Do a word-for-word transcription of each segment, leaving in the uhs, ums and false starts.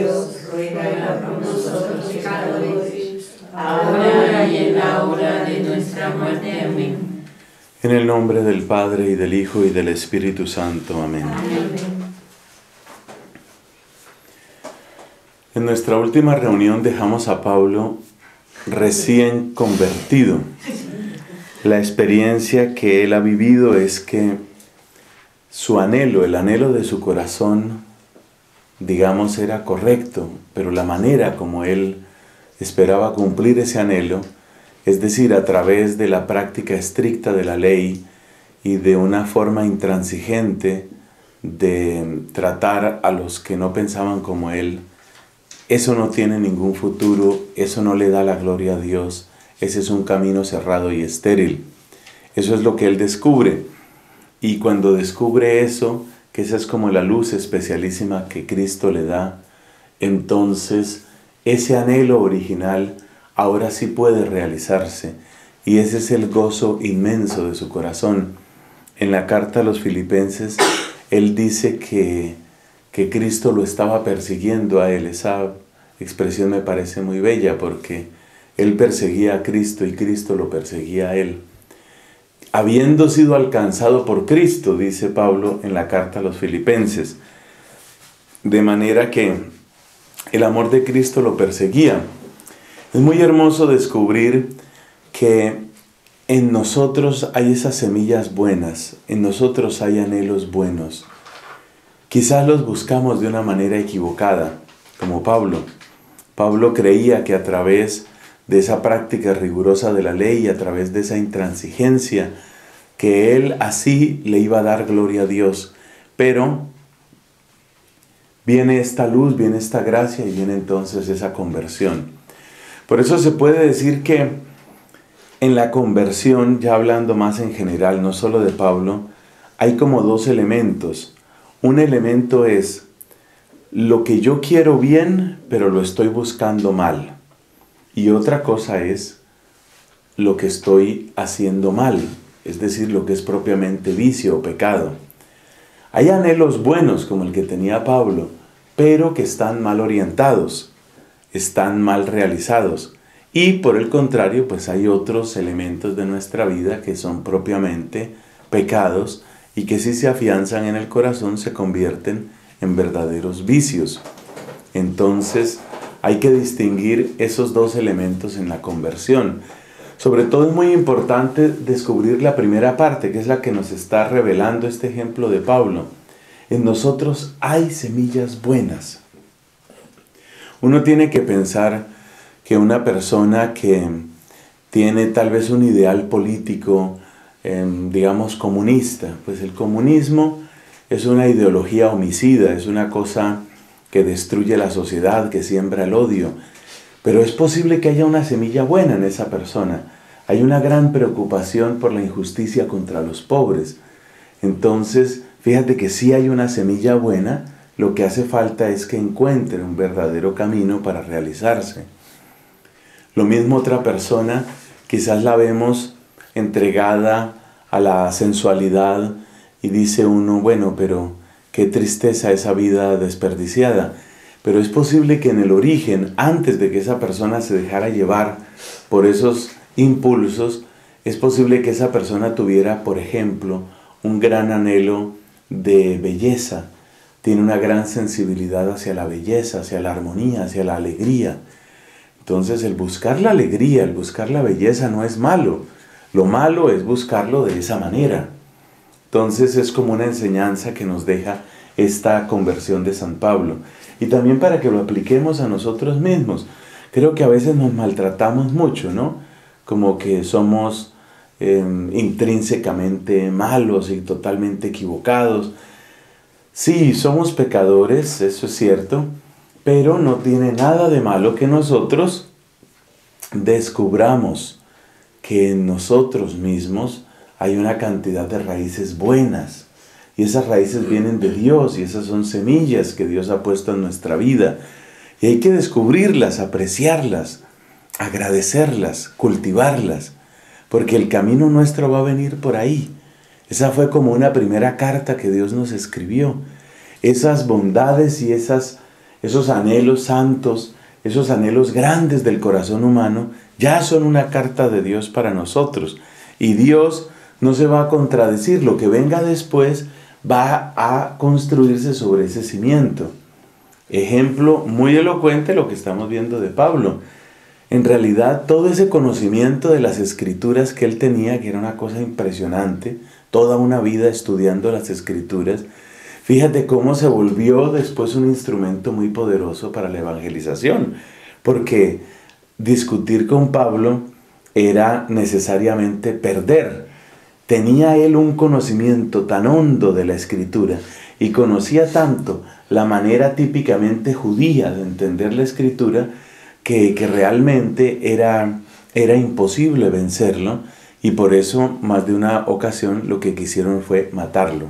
Dios, ruega por nosotros pecadores, ahora y en la hora de nuestra muerte. Amén. En el nombre del Padre, y del Hijo, y del Espíritu Santo. Amén. Amén. En nuestra última reunión dejamos a Pablo recién convertido. La experiencia que él ha vivido es que su anhelo, el anhelo de su corazón, digamos, era correcto, pero la manera como él esperaba cumplir ese anhelo, es decir, a través de la práctica estricta de la ley y de una forma intransigente de tratar a los que no pensaban como él, eso no tiene ningún futuro, eso no le da la gloria a Dios, ese es un camino cerrado y estéril. Eso es lo que él descubre. Y cuando descubre eso, que esa es como la luz especialísima que Cristo le da, entonces ese anhelo original ahora sí puede realizarse. Y ese es el gozo inmenso de su corazón. En la carta a los Filipenses, él dice que que Cristo lo estaba persiguiendo a él. Esa expresión me parece muy bella porque él perseguía a Cristo y Cristo lo perseguía a él. Habiendo sido alcanzado por Cristo, dice Pablo en la carta a los Filipenses. De manera que el amor de Cristo lo perseguía. Es muy hermoso descubrir que en nosotros hay esas semillas buenas, en nosotros hay anhelos buenos. Quizás los buscamos de una manera equivocada, como Pablo. Pablo creía que a través de esa práctica rigurosa de la ley y a través de esa intransigencia, que él así le iba a dar gloria a Dios. Pero viene esta luz, viene esta gracia y viene entonces esa conversión. Por eso se puede decir que en la conversión, ya hablando más en general, no solo de Pablo, hay como dos elementos. Un elemento es lo que yo quiero bien, pero lo estoy buscando mal. Y otra cosa es lo que estoy haciendo mal, es decir, lo que es propiamente vicio o pecado. Hay anhelos buenos, como el que tenía Pablo, pero que están mal orientados, están mal realizados. Y por el contrario, pues hay otros elementos de nuestra vida que son propiamente pecados, y que si se afianzan en el corazón se convierten en verdaderos vicios. Entonces hay que distinguir esos dos elementos en la conversión. Sobre todo es muy importante descubrir la primera parte, que es la que nos está revelando este ejemplo de Pablo. En nosotros hay semillas buenas. Uno tiene que pensar que una persona que tiene tal vez un ideal político, digamos, comunista, pues el comunismo es una ideología homicida, es una cosa que destruye la sociedad, que siembra el odio, pero es posible que haya una semilla buena en esa persona. Hay una gran preocupación por la injusticia contra los pobres. Entonces fíjate que si hay una semilla buena, lo que hace falta es que encuentre un verdadero camino para realizarse. Lo mismo otra persona, quizás la vemos entregada a la sensualidad y dice uno, bueno, pero qué tristeza esa vida desperdiciada. Pero es posible que en el origen, antes de que esa persona se dejara llevar por esos impulsos, es posible que esa persona tuviera, por ejemplo, un gran anhelo de belleza, tiene una gran sensibilidad hacia la belleza, hacia la armonía, hacia la alegría. Entonces el buscar la alegría, el buscar la belleza no es malo. Lo malo es buscarlo de esa manera. Entonces es como una enseñanza que nos deja esta conversión de San Pablo. Y también para que lo apliquemos a nosotros mismos. Creo que a veces nos maltratamos mucho, ¿no? Como que somos eh, intrínsecamente malos y totalmente equivocados. Sí, somos pecadores, eso es cierto, pero no tiene nada de malo que nosotros descubramos que en nosotros mismos hay una cantidad de raíces buenas, Y esas raíces vienen de Dios y esas son semillas que Dios ha puesto en nuestra vida. Y hay que descubrirlas, apreciarlas, agradecerlas, cultivarlas, porque el camino nuestro va a venir por ahí. Esa fue como una primera carta que Dios nos escribió. Esas bondades y esas, esos anhelos santos, esos anhelos grandes del corazón humano, ya son una carta de Dios para nosotros. Y Dios no se va a contradecir. Lo que venga después va a construirse sobre ese cimiento. Ejemplo muy elocuente lo que estamos viendo de Pablo. En realidad, todo ese conocimiento de las Escrituras que él tenía, que era una cosa impresionante, toda una vida estudiando las Escrituras, fíjate cómo se volvió después un instrumento muy poderoso para la evangelización, porque discutir con Pablo era necesariamente perder. Tenía él un conocimiento tan hondo de la Escritura y conocía tanto la manera típicamente judía de entender la Escritura que, que realmente era, era imposible vencerlo, y por eso más de una ocasión lo que quisieron fue matarlo.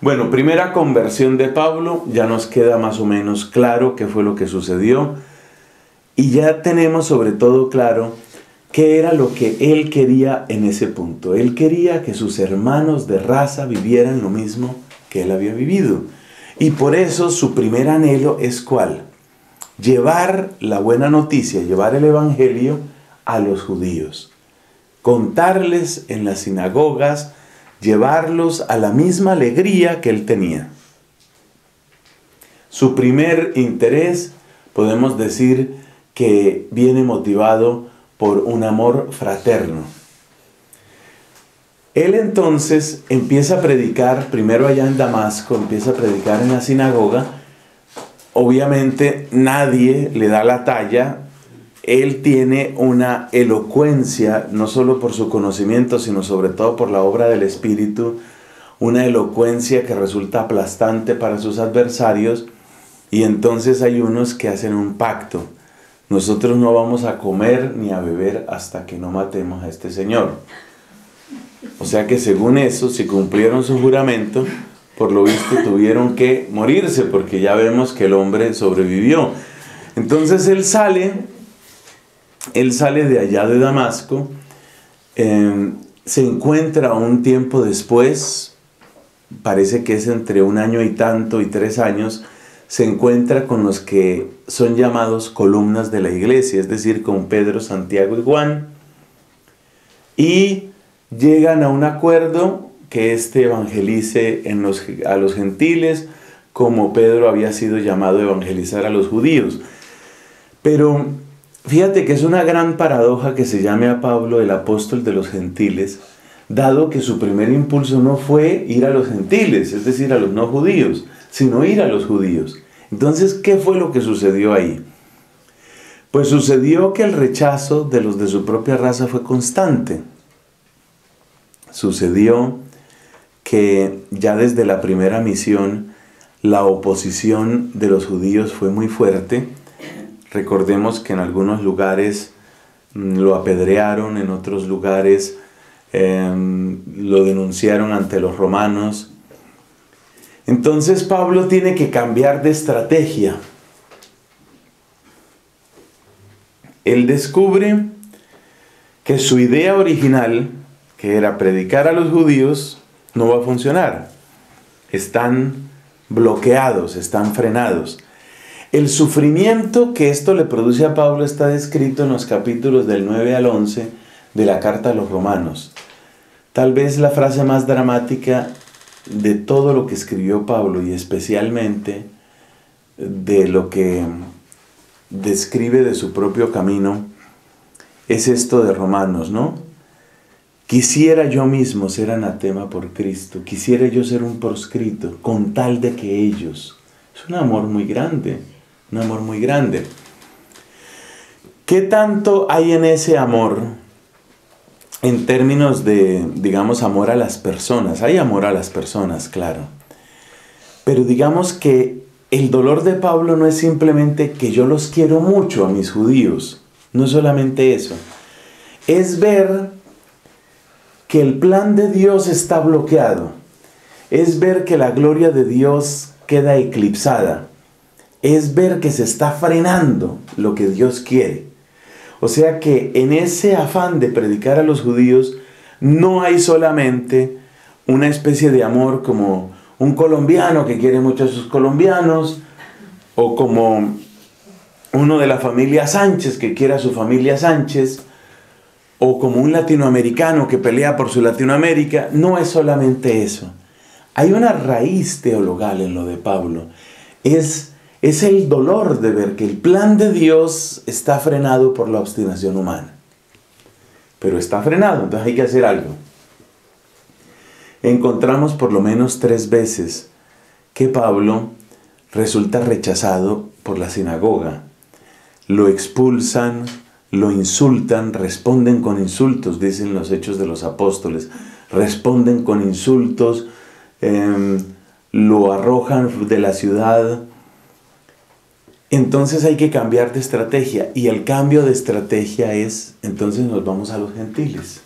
Bueno, primera conversión de Pablo, ya nos queda más o menos claro qué fue lo que sucedió y ya tenemos sobre todo claro ¿qué era lo que él quería en ese punto? Él quería que sus hermanos de raza vivieran lo mismo que él había vivido. Y por eso su primer anhelo es ¿cuál? Llevar la buena noticia, llevar el Evangelio a los judíos. Contarles en las sinagogas, llevarlos a la misma alegría que él tenía. Su primer interés, podemos decir, que viene motivado por un amor fraterno. Él entonces empieza a predicar, primero allá en Damasco, empieza a predicar en la sinagoga. Obviamente nadie le da la talla. Él tiene una elocuencia, no solo por su conocimiento, sino sobre todo por la obra del Espíritu, una elocuencia que resulta aplastante para sus adversarios. Y entonces hay unos que hacen un pacto. Nosotros no vamos a comer ni a beber hasta que no matemos a este señor. O sea que según eso, si cumplieron su juramento, por lo visto tuvieron que morirse, porque ya vemos que el hombre sobrevivió. Entonces él sale, él sale de allá de Damasco, eh, se encuentra un tiempo después, parece que es entre un año y tanto y tres años, se encuentra con los que son llamados columnas de la iglesia, es decir, con Pedro, Santiago y Juan, y llegan a un acuerdo que éste evangelice en los, a los gentiles, como Pedro había sido llamado a evangelizar a los judíos. Pero fíjate que es una gran paradoja que se llame a Pablo el apóstol de los gentiles, dado que su primer impulso no fue ir a los gentiles, es decir, a los no judíos, sino ir a los judíos. Entonces, ¿qué fue lo que sucedió ahí? Pues sucedió que el rechazo de los de su propia raza fue constante. Sucedió que ya desde la primera misión la oposición de los judíos fue muy fuerte. Recordemos que en algunos lugares lo apedrearon, en otros lugares eh, lo denunciaron ante los romanos. Entonces Pablo tiene que cambiar de estrategia. Él descubre que su idea original, que era predicar a los judíos, no va a funcionar. Están bloqueados, están frenados. El sufrimiento que esto le produce a Pablo está descrito en los capítulos del nueve al once de la carta a los Romanos. Tal vez la frase más dramática de todo lo que escribió Pablo y especialmente de lo que describe de su propio camino es esto de Romanos, ¿no? Quisiera yo mismo ser anatema por Cristo, quisiera yo ser un proscrito con tal de que ellos... Es un amor muy grande, un amor muy grande. ¿Qué tanto hay en ese amor? En términos de, digamos, amor a las personas. Hay amor a las personas, claro. Pero digamos que el dolor de Pablo no es simplemente que yo los quiero mucho a mis judíos. No es solamente eso. Es ver que el plan de Dios está bloqueado. es ver que la gloria de Dios queda eclipsada, es ver que se está frenando lo que Dios quiere. O sea que en ese afán de predicar a los judíos no hay solamente una especie de amor como un colombiano que quiere mucho a sus colombianos, o como uno de la familia Sánchez que quiere a su familia Sánchez, o como un latinoamericano que pelea por su Latinoamérica. No es solamente eso. Hay una raíz teologal en lo de Pablo. Es, es el dolor de ver que el plan de Dios está frenado por la obstinación humana. Pero está frenado, entonces hay que hacer algo. Encontramos por lo menos tres veces que Pablo resulta rechazado por la sinagoga. Lo expulsan, lo insultan, responden con insultos, dicen los Hechos de los Apóstoles. Responden con insultos, eh, lo arrojan de la ciudad. Entonces hay que cambiar de estrategia, y el cambio de estrategia es, entonces nos vamos a los gentiles.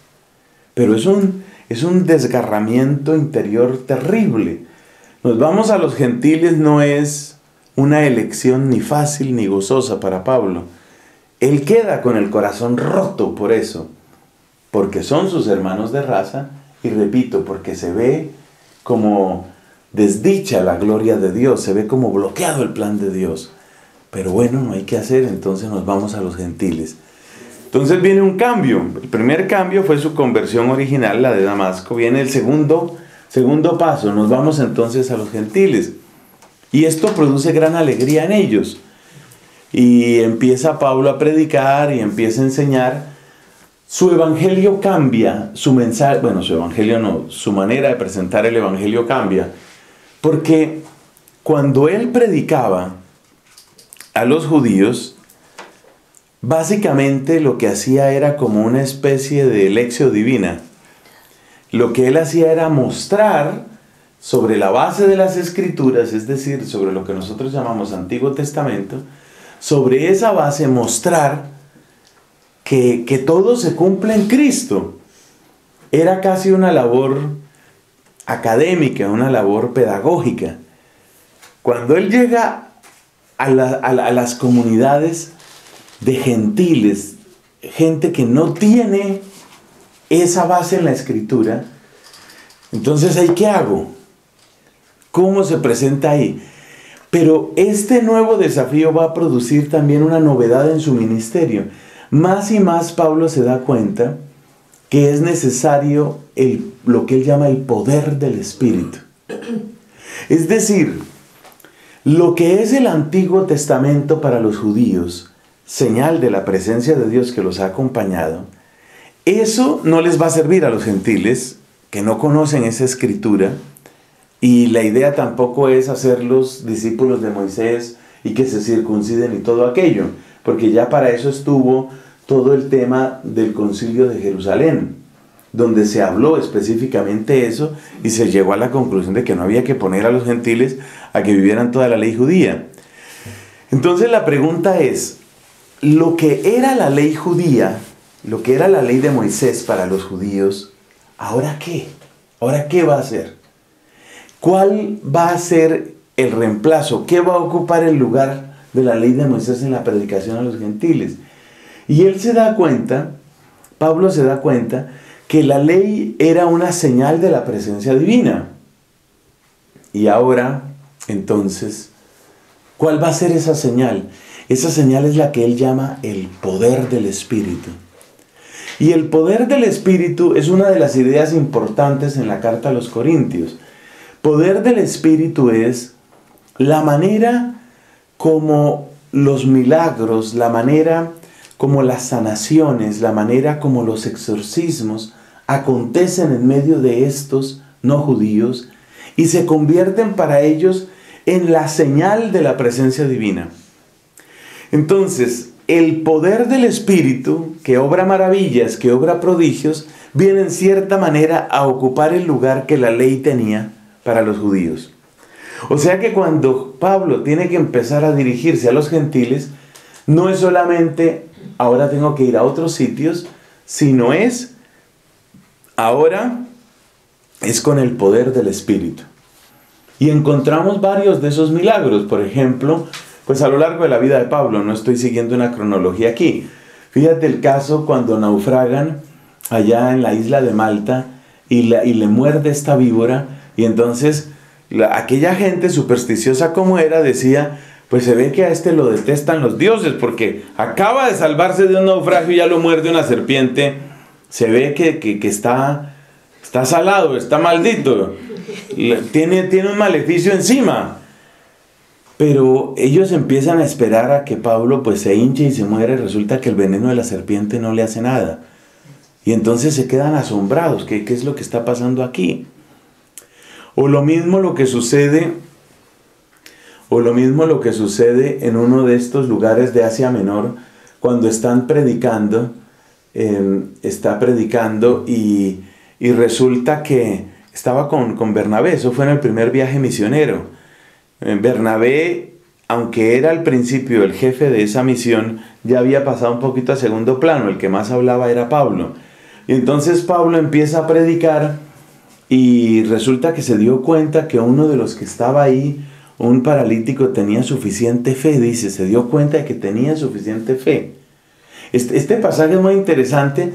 Pero es un, es un desgarramiento interior terrible. Nos vamos a los gentiles no es una elección ni fácil ni gozosa para Pablo. Él queda con el corazón roto por eso, porque son sus hermanos de raza, y repito, porque se ve como desdicha la gloria de Dios, se ve como bloqueado el plan de Dios. Pero bueno, no hay que hacer, entonces nos vamos a los gentiles. Entonces viene un cambio. El primer cambio fue su conversión original, la de Damasco. Viene el segundo Segundo paso, nos vamos entonces a los gentiles. Y esto produce gran alegría en ellos. Y empieza Pablo a predicar y empieza a enseñar. Su evangelio cambia, su mensaje, bueno, su evangelio no, su manera de presentar el evangelio cambia. Porque cuando él predicaba a los judíos, básicamente lo que hacía era como una especie de lección divina. Lo que él hacía era mostrar sobre la base de las Escrituras, es decir, sobre lo que nosotros llamamos Antiguo Testamento, sobre esa base mostrar que, que todo se cumple en Cristo. Era casi una labor académica, una labor pedagógica. Cuando él llega a, la, a, la, a las comunidades de gentiles, gente que no tiene esa base en la Escritura, entonces ahí, ¿qué hago? ¿Cómo se presenta ahí? Pero este nuevo desafío va a producir también una novedad en su ministerio. Más y más Pablo se da cuenta que es necesario el, lo que él llama el poder del Espíritu. Es decir, lo que es el Antiguo Testamento para los judíos, señal de la presencia de Dios que los ha acompañado, eso no les va a servir a los gentiles que no conocen esa escritura, y la idea tampoco es hacerlos discípulos de Moisés y que se circunciden y todo aquello, porque ya para eso estuvo todo el tema del concilio de Jerusalén, donde se habló específicamente eso y se llegó a la conclusión de que no había que poner a los gentiles a que vivieran toda la ley judía. Entonces la pregunta es, lo que era la ley judía, lo que era la ley de Moisés para los judíos, ¿ahora qué? ¿Ahora qué va a ser? ¿Cuál va a ser el reemplazo? ¿Qué va a ocupar el lugar de la ley de Moisés en la predicación a los gentiles? Y él se da cuenta, Pablo se da cuenta, que la ley era una señal de la presencia divina. Y ahora, entonces, ¿cuál va a ser esa señal? Esa señal es la que él llama el poder del Espíritu. Y el poder del Espíritu es una de las ideas importantes en la carta a los Corintios. Poder del Espíritu es la manera como los milagros, la manera como las sanaciones, la manera como los exorcismos acontecen en medio de estos no judíos y se convierten para ellos en la señal de la presencia divina. Entonces, el poder del Espíritu, que obra maravillas, que obra prodigios, viene en cierta manera a ocupar el lugar que la ley tenía para los judíos. O sea que cuando Pablo tiene que empezar a dirigirse a los gentiles, no es solamente ahora tengo que ir a otros sitios, sino es ahora es con el poder del Espíritu. Y encontramos varios de esos milagros. Por ejemplo, pues a lo largo de la vida de Pablo, no estoy siguiendo una cronología aquí. Fíjate el caso cuando naufragan allá en la isla de Malta y, la, y le muerde esta víbora. Y entonces la, aquella gente supersticiosa como era decía, pues se ve que a este lo detestan los dioses porque acaba de salvarse de un naufragio y ya lo muerde una serpiente. Se ve que, que, que está, está salado, está maldito, tiene, tiene un maleficio encima. Pero ellos empiezan a esperar a que Pablo pues se hinche y se muera, y resulta que el veneno de la serpiente no le hace nada. Y entonces se quedan asombrados, ¿qué, qué es lo que está pasando aquí? O lo mismo lo que sucede... O lo mismo lo que sucede en uno de estos lugares de Asia Menor, cuando están predicando, eh, está predicando y, y resulta que estaba con, con Bernabé, eso fue en el primer viaje misionero. Bernabé, aunque era al principio el jefe de esa misión, ya había pasado un poquito a segundo plano, el que más hablaba era Pablo. Y entonces Pablo empieza a predicar y resulta que se dio cuenta que uno de los que estaba ahí, un paralítico, tenía suficiente fe, dice, se dio cuenta de que tenía suficiente fe. Este, este pasaje es muy interesante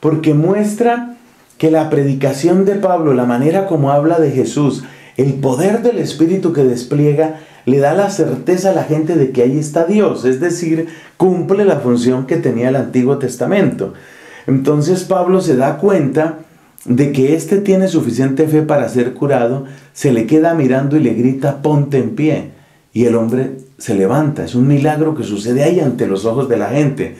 porque muestra que la predicación de Pablo, la manera como habla de Jesús, el poder del Espíritu que despliega, le da la certeza a la gente de que ahí está Dios, es decir, cumple la función que tenía el Antiguo Testamento. Entonces Pablo se da cuenta de que éste tiene suficiente fe para ser curado, se le queda mirando y le grita, ponte en pie. Y el hombre se levanta. Es un milagro que sucede ahí ante los ojos de la gente.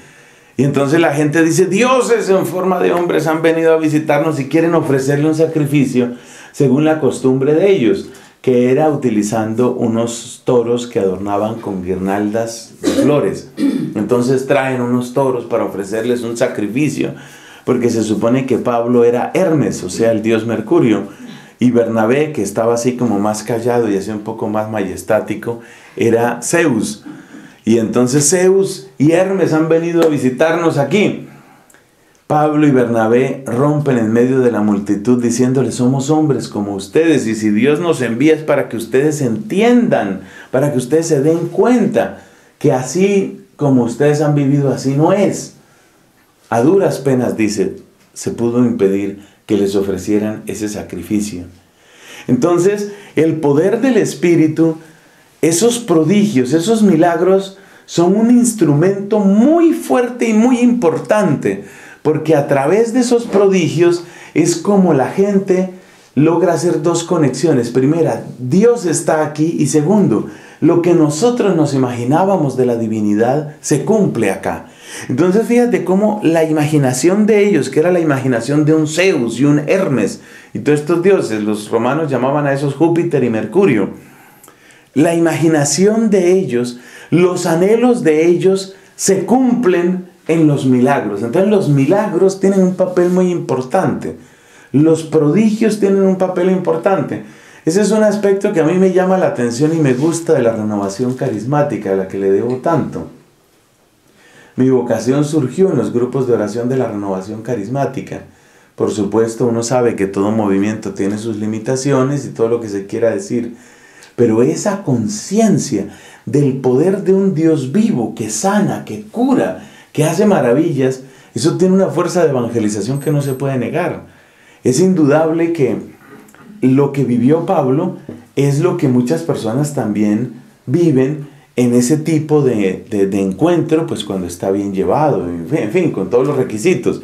Y entonces la gente dice, dioses en forma de hombres han venido a visitarnos y quieren ofrecerle un sacrificio, según la costumbre de ellos, que era utilizando unos toros que adornaban con guirnaldas de flores. Entonces traen unos toros para ofrecerles un sacrificio, porque se supone que Pablo era Hermes, o sea, el dios Mercurio, y Bernabé, que estaba así como más callado y así un poco más majestático, era Zeus. Y entonces Zeus y Hermes han venido a visitarnos aquí. Pablo y Bernabé rompen en medio de la multitud diciéndole, somos hombres como ustedes, y si Dios nos envía es para que ustedes entiendan, para que ustedes se den cuenta que así como ustedes han vivido, así no es. A duras penas, dice, se pudo impedir que les ofrecieran ese sacrificio. Entonces, el poder del Espíritu, esos prodigios, esos milagros, son un instrumento muy fuerte y muy importante, porque a través de esos prodigios es como la gente logra hacer dos conexiones. Primera, Dios está aquí, y segundo, lo que nosotros nos imaginábamos de la divinidad se cumple acá. Entonces fíjate cómo la imaginación de ellos, que era la imaginación de un Zeus y un Hermes, y todos estos dioses, los romanos llamaban a esos Júpiter y Mercurio, la imaginación de ellos, los anhelos de ellos se cumplen en los milagros. Entonces los milagros tienen un papel muy importante, los prodigios tienen un papel importante. Ese es un aspecto que a mí me llama la atención y me gusta de la renovación carismática, a la que le debo tanto. Mi vocación surgió en los grupos de oración de la renovación carismática. Por supuesto, uno sabe que todo movimiento tiene sus limitaciones y todo lo que se quiera decir, pero esa conciencia del poder de un Dios vivo que sana, que cura, que hace maravillas, eso tiene una fuerza de evangelización que no se puede negar. Es indudable que lo que vivió Pablo es lo que muchas personas también viven en ese tipo de, de, de encuentro, pues cuando está bien llevado, en fin, en fin, con todos los requisitos.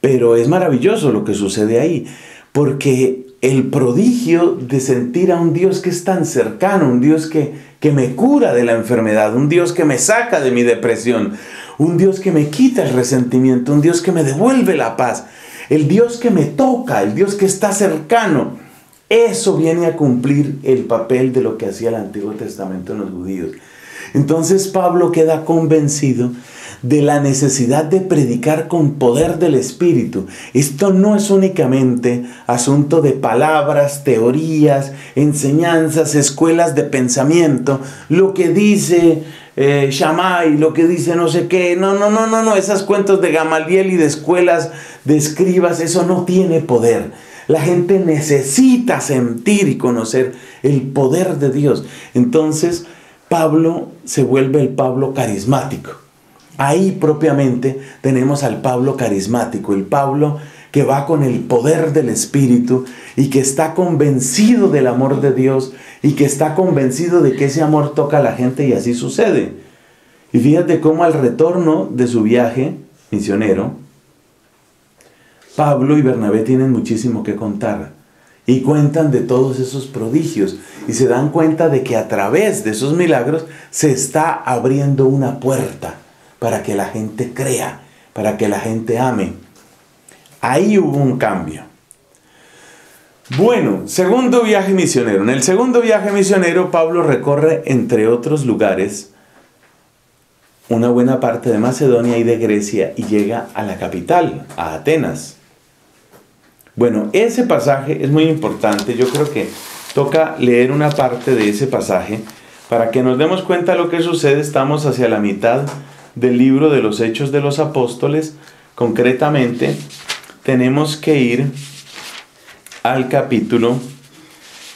Pero es maravilloso lo que sucede ahí, porque el prodigio de sentir a un Dios que es tan cercano, un Dios que, que me cura de la enfermedad, un Dios que me saca de mi depresión, un Dios que me quita el resentimiento, un Dios que me devuelve la paz, el Dios que me toca, el Dios que está cercano. Eso viene a cumplir el papel de lo que hacía el Antiguo Testamento en los judíos. Entonces Pablo queda convencido de la necesidad de predicar con poder del Espíritu. Esto no es únicamente asunto de palabras, teorías, enseñanzas, escuelas de pensamiento, lo que dice eh, Shammai, lo que dice no sé qué. No, no, no, no, no. Esas cuentos de Gamaliel y de escuelas de escribas, eso no tiene poder. La gente necesita sentir y conocer el poder de Dios. Entonces, Pablo se vuelve el Pablo carismático. Ahí propiamente tenemos al Pablo carismático, el Pablo que va con el poder del Espíritu y que está convencido del amor de Dios y que está convencido de que ese amor toca a la gente, y así sucede. Y fíjate cómo al retorno de su viaje misionero, Pablo y Bernabé tienen muchísimo que contar y cuentan de todos esos prodigios y se dan cuenta de que a través de esos milagros se está abriendo una puerta para que la gente crea, para que la gente ame. Ahí hubo un cambio. Bueno, segundo viaje misionero. En el segundo viaje misionero, Pablo recorre, entre otros lugares, una buena parte de Macedonia y de Grecia y llega a la capital, a Atenas. Bueno, ese pasaje es muy importante. Yo creo que toca leer una parte de ese pasaje para que nos demos cuenta de lo que sucede. Estamos hacia la mitad del libro de los Hechos de los Apóstoles. Concretamente, tenemos que ir al capítulo,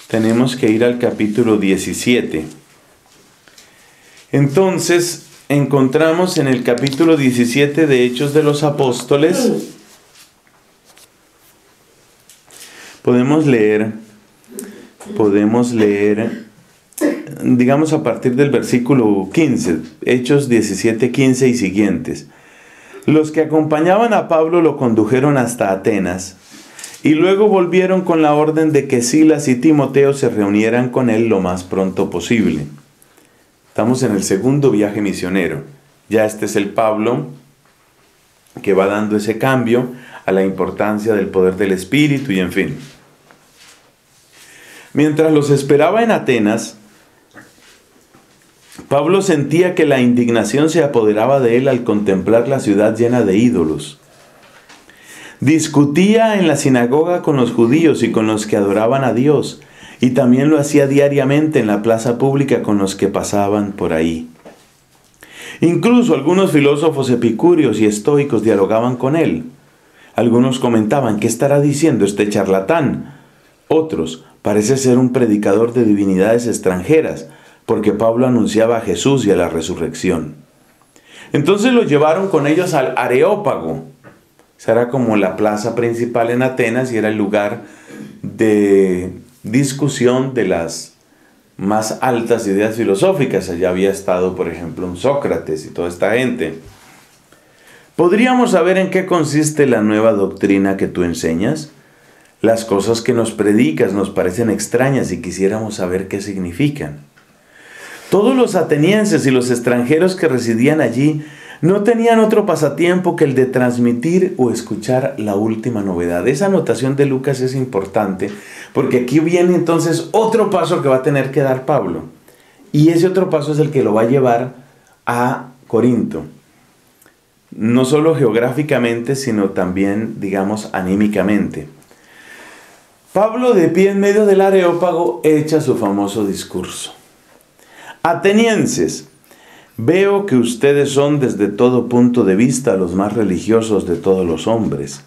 tenemos que ir al capítulo diecisiete. Entonces, encontramos en el capítulo diecisiete de Hechos de los Apóstoles, podemos leer, podemos leer, digamos a partir del versículo quince, Hechos diecisiete, quince y siguientes. Los que acompañaban a Pablo lo condujeron hasta Atenas y luego volvieron con la orden de que Silas y Timoteo se reunieran con él lo más pronto posible. Estamos en el segundo viaje misionero. Ya este es el Pablo que va dando ese cambio a la importancia del poder del Espíritu y en fin. Mientras los esperaba en Atenas, Pablo sentía que la indignación se apoderaba de él al contemplar la ciudad llena de ídolos. Discutía en la sinagoga con los judíos y con los que adoraban a Dios, y también lo hacía diariamente en la plaza pública con los que pasaban por ahí. Incluso algunos filósofos epicúreos y estoicos dialogaban con él. Algunos comentaban, ¿qué estará diciendo este charlatán? Otros, parece ser un predicador de divinidades extranjeras, porque Pablo anunciaba a Jesús y a la resurrección. Entonces lo llevaron con ellos al Areópago. Esa era como la plaza principal en Atenas y era el lugar de discusión de las más altas ideas filosóficas. Allá había estado, por ejemplo, un Sócrates y toda esta gente. ¿Podríamos saber en qué consiste la nueva doctrina que tú enseñas? Las cosas que nos predicas nos parecen extrañas y quisiéramos saber qué significan. Todos los atenienses y los extranjeros que residían allí no tenían otro pasatiempo que el de transmitir o escuchar la última novedad. Esa anotación de Lucas es importante porque aquí viene entonces otro paso que va a tener que dar Pablo. Y ese otro paso es el que lo va a llevar a Corinto. No solo geográficamente, sino también, digamos, anímicamente. Pablo, de pie en medio del Areópago, echa su famoso discurso. Atenienses, veo que ustedes son desde todo punto de vista los más religiosos de todos los hombres.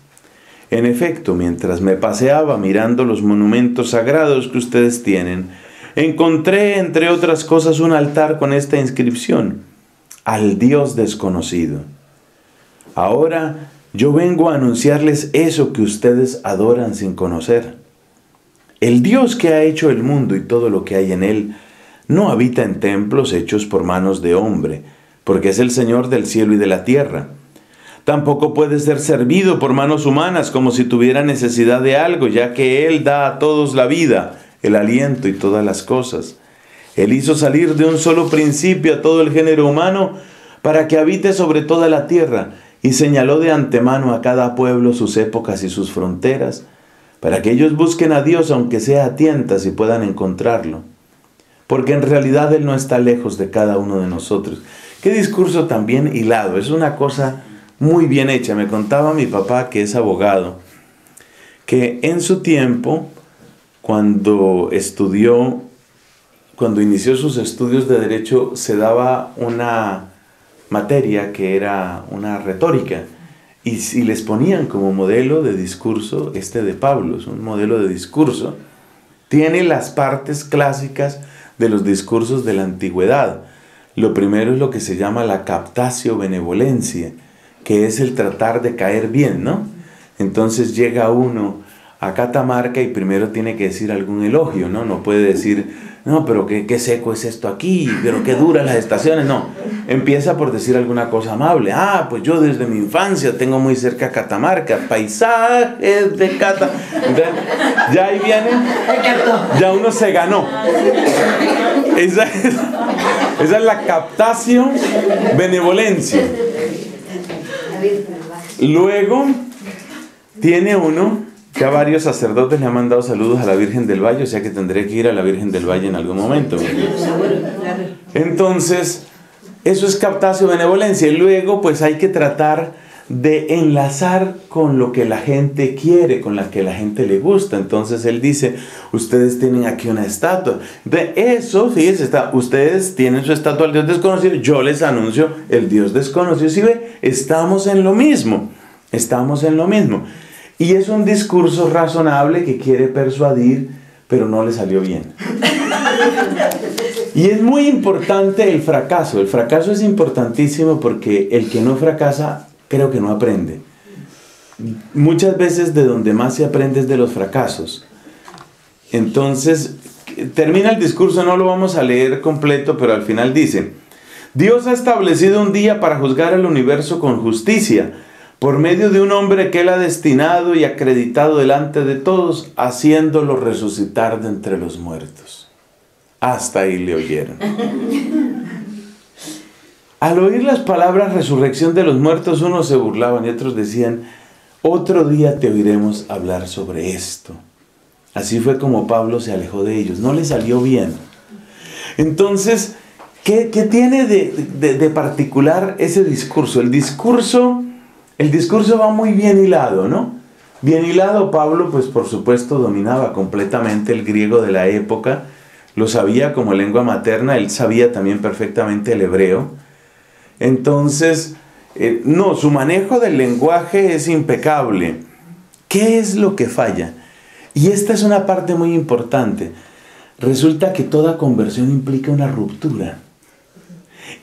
En efecto, mientras me paseaba mirando los monumentos sagrados que ustedes tienen, encontré, entre otras cosas, un altar con esta inscripción: al Dios desconocido. Ahora yo vengo a anunciarles eso que ustedes adoran sin conocer. El Dios que ha hecho el mundo y todo lo que hay en él, no habita en templos hechos por manos de hombre, porque es el Señor del cielo y de la tierra. Tampoco puede ser servido por manos humanas como si tuviera necesidad de algo, ya que Él da a todos la vida, el aliento y todas las cosas. Él hizo salir de un solo principio a todo el género humano para que habite sobre toda la tierra y señaló de antemano a cada pueblo sus épocas y sus fronteras, para que ellos busquen a Dios aunque sea a tientas y puedan encontrarlo. Porque en realidad Él no está lejos de cada uno de nosotros. Qué discurso tan bien hilado. Es una cosa muy bien hecha. Me contaba mi papá, que es abogado, que en su tiempo, cuando estudió, cuando inició sus estudios de Derecho, se daba una materia que era una retórica. Y, y les ponían como modelo de discurso este de Pablo, es un modelo de discurso. Tiene las partes clásicas de los discursos de la antigüedad. Lo primero es lo que se llama la captatio benevolencia, que es el tratar de caer bien, ¿no? Entonces llega uno a Catamarca y primero tiene que decir algún elogio, ¿no? No puede decir, no, pero qué, qué seco es esto aquí, pero qué duras las estaciones, no. Empieza por decir alguna cosa amable. Ah, pues yo desde mi infancia tengo muy cerca a Catamarca, paisajes de Catamarca. Ya ahí viene, ya uno se ganó. Esa es, esa es la captatio benevolencia. Luego tiene uno, ya varios sacerdotes le han mandado saludos a la Virgen del Valle, o sea que tendré que ir a la Virgen del Valle en algún momento. Entonces, eso es captatio benevolencia. Y luego, pues hay que tratar de enlazar con lo que la gente quiere, con la que la gente le gusta. Entonces él dice, ustedes tienen aquí una estatua. De eso, fíjense, está, ustedes tienen su estatua al Dios desconocido, yo les anuncio el Dios desconocido. ¿Sí ve? Estamos en lo mismo, estamos en lo mismo. Y es un discurso razonable que quiere persuadir, pero no le salió bien. Y es muy importante el fracaso. El fracaso es importantísimo porque el que no fracasa, creo que no aprende. Muchas veces de donde más se aprende es de los fracasos. Entonces, termina el discurso, no lo vamos a leer completo, pero al final dice: Dios ha establecido un día para juzgar el universo con justicia, por medio de un hombre que Él ha destinado y acreditado delante de todos, haciéndolo resucitar de entre los muertos. Hasta ahí le oyeron. Al oír las palabras resurrección de los muertos, unos se burlaban y otros decían, otro día te oiremos hablar sobre esto. Así fue como Pablo se alejó de ellos, no le salió bien. Entonces, ¿qué, qué tiene de, de, de particular ese discurso? El discurso, el discurso va muy bien hilado, ¿no? Bien hilado. Pablo, pues por supuesto, dominaba completamente el griego de la época, lo sabía como lengua materna, él sabía también perfectamente el hebreo. Entonces, eh, no, su manejo del lenguaje es impecable. ¿Qué es lo que falla? Y esta es una parte muy importante. Resulta que toda conversión implica una ruptura.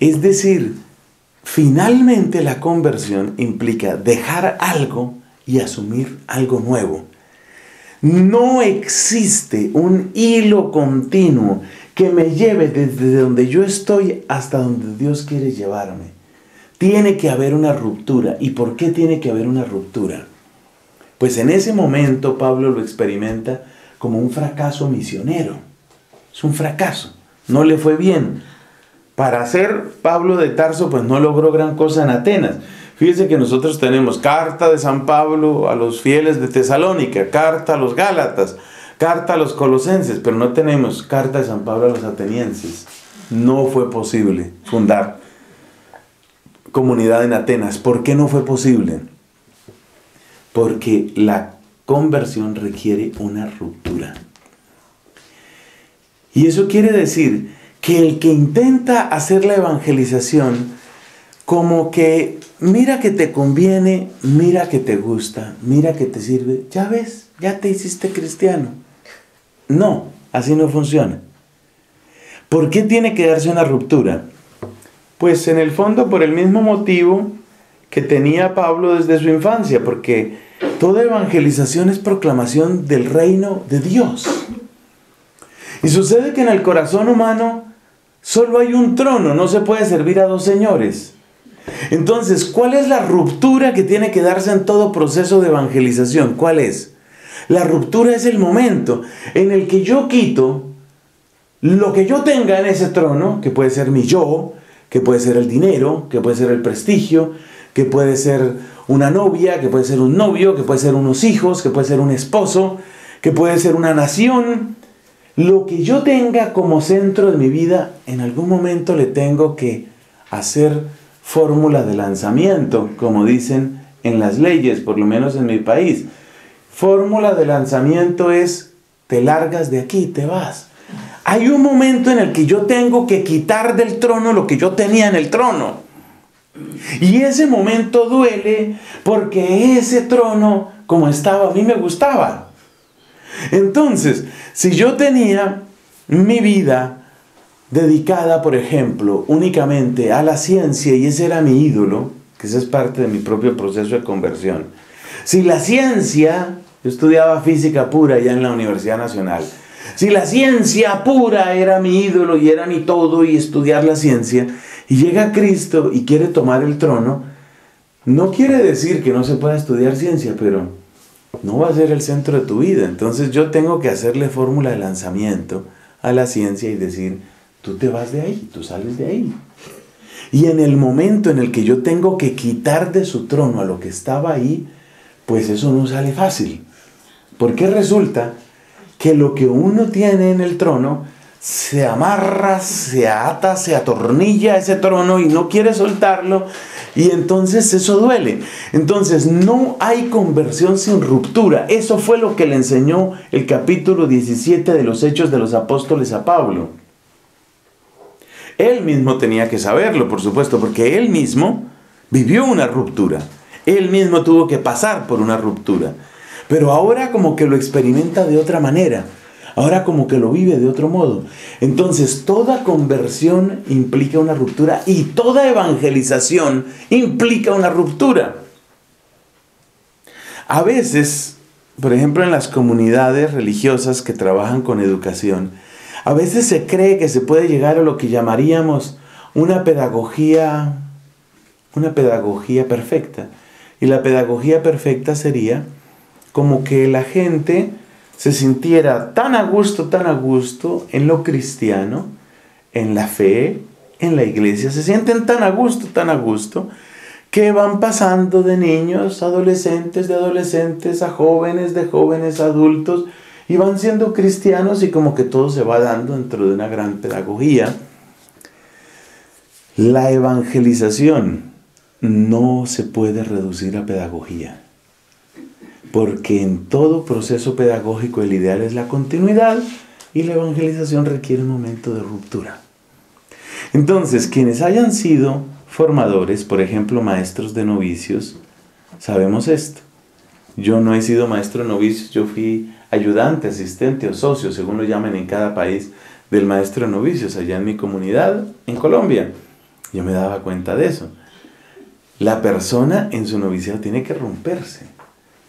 Es decir, finalmente la conversión implica dejar algo y asumir algo nuevo. No existe un hilo continuo que me lleve desde donde yo estoy hasta donde Dios quiere llevarme. Tiene que haber una ruptura. ¿Y por qué tiene que haber una ruptura? Pues en ese momento Pablo lo experimenta como un fracaso misionero. Es un fracaso. No le fue bien. Para ser Pablo de Tarso, pues no logró gran cosa en Atenas. Fíjense que nosotros tenemos carta de San Pablo a los fieles de Tesalónica, carta a los Gálatas, carta a los Colosenses, pero no tenemos carta de San Pablo a los atenienses. No fue posible fundar comunidad en Atenas. ¿Por qué no fue posible? Porque la conversión requiere una ruptura. Y eso quiere decir que el que intenta hacer la evangelización como que mira que te conviene, mira que te gusta, mira que te sirve, ya ves, ya te hiciste cristiano. No, así no funciona. ¿Por qué tiene que darse una ruptura? Pues en el fondo por el mismo motivo que tenía Pablo desde su infancia, porque toda evangelización es proclamación del reino de Dios. Y sucede que en el corazón humano solo hay un trono, no se puede servir a dos señores. Entonces, ¿cuál es la ruptura que tiene que darse en todo proceso de evangelización? ¿Cuál es? La ruptura es el momento en el que yo quito lo que yo tenga en ese trono, que puede ser mi yo, que puede ser el dinero, que puede ser el prestigio, que puede ser una novia, que puede ser un novio, que puede ser unos hijos, que puede ser un esposo, que puede ser una nación. Lo que yo tenga como centro de mi vida, en algún momento le tengo que hacer fórmula de lanzamiento, como dicen en las leyes, por lo menos en mi país. Fórmula de lanzamiento es, te largas de aquí, te vas. Hay un momento en el que yo tengo que quitar del trono lo que yo tenía en el trono. Y ese momento duele porque ese trono, como estaba, a mí me gustaba. Entonces, si yo tenía mi vida dedicada, por ejemplo, únicamente a la ciencia, y ese era mi ídolo, que ese es parte de mi propio proceso de conversión. Si la ciencia, yo estudiaba física pura ya en la Universidad Nacional, si la ciencia pura era mi ídolo y era mi todo, y estudiar la ciencia, y llega Cristo y quiere tomar el trono, no quiere decir que no se pueda estudiar ciencia, pero no va a ser el centro de tu vida. Entonces yo tengo que hacerle fórmula de lanzamiento a la ciencia y decir, tú te vas de ahí, tú sales de ahí. Y en el momento en el que yo tengo que quitar de su trono a lo que estaba ahí, pues eso no sale fácil. Porque resulta que lo que uno tiene en el trono se amarra, se ata, se atornilla ese trono y no quiere soltarlo, y entonces eso duele. Entonces no hay conversión sin ruptura. Eso fue lo que le enseñó el capítulo diecisiete de los Hechos de los Apóstoles a Pablo. Él mismo tenía que saberlo, por supuesto, porque él mismo vivió una ruptura. Él mismo tuvo que pasar por una ruptura. Pero ahora como que lo experimenta de otra manera. Ahora como que lo vive de otro modo. Entonces toda conversión implica una ruptura y toda evangelización implica una ruptura. A veces, por ejemplo, en las comunidades religiosas que trabajan con educación, a veces se cree que se puede llegar a lo que llamaríamos una pedagogía, una pedagogía perfecta. Y la pedagogía perfecta sería como que la gente se sintiera tan a gusto, tan a gusto en lo cristiano, en la fe, en la iglesia. Se sienten tan a gusto, tan a gusto, que van pasando de niños a adolescentes, de adolescentes a jóvenes, de jóvenes a adultos, y van siendo cristianos, y como que todo se va dando dentro de una gran pedagogía. La evangelización no se puede reducir a pedagogía. Porque en todo proceso pedagógico el ideal es la continuidad, y la evangelización requiere un momento de ruptura. Entonces, quienes hayan sido formadores, por ejemplo, maestros de novicios, sabemos esto. Yo no he sido maestro de novicios, yo fui ayudante, asistente o socio, según lo llamen en cada país, del maestro de novicios allá en mi comunidad, en Colombia. Yo me daba cuenta de eso. La persona en su noviciado tiene que romperse.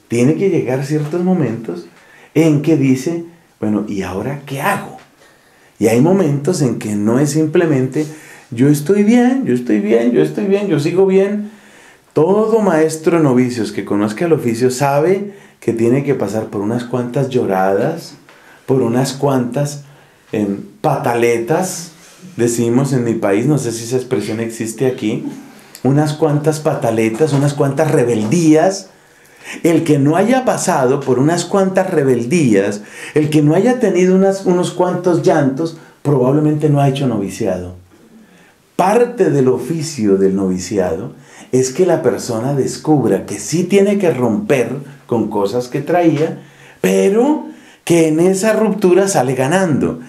Tiene que llegar ciertos momentos en que dice, bueno, ¿y ahora qué hago? Y hay momentos en que no es simplemente, yo estoy bien, yo estoy bien, yo estoy bien, yo sigo bien. Todo maestro de novicios que conozca el oficio sabe que tiene que pasar por unas cuantas lloradas, por unas cuantas eh, pataletas, decimos en mi país, no sé si esa expresión existe aquí, unas cuantas pataletas, unas cuantas rebeldías. El que no haya pasado por unas cuantas rebeldías, el que no haya tenido unas, unos cuantos llantos, probablemente no ha hecho noviciado. Parte del oficio del noviciado es que la persona descubra que sí tiene que romper con cosas que traía, pero que en esa ruptura sale ganando.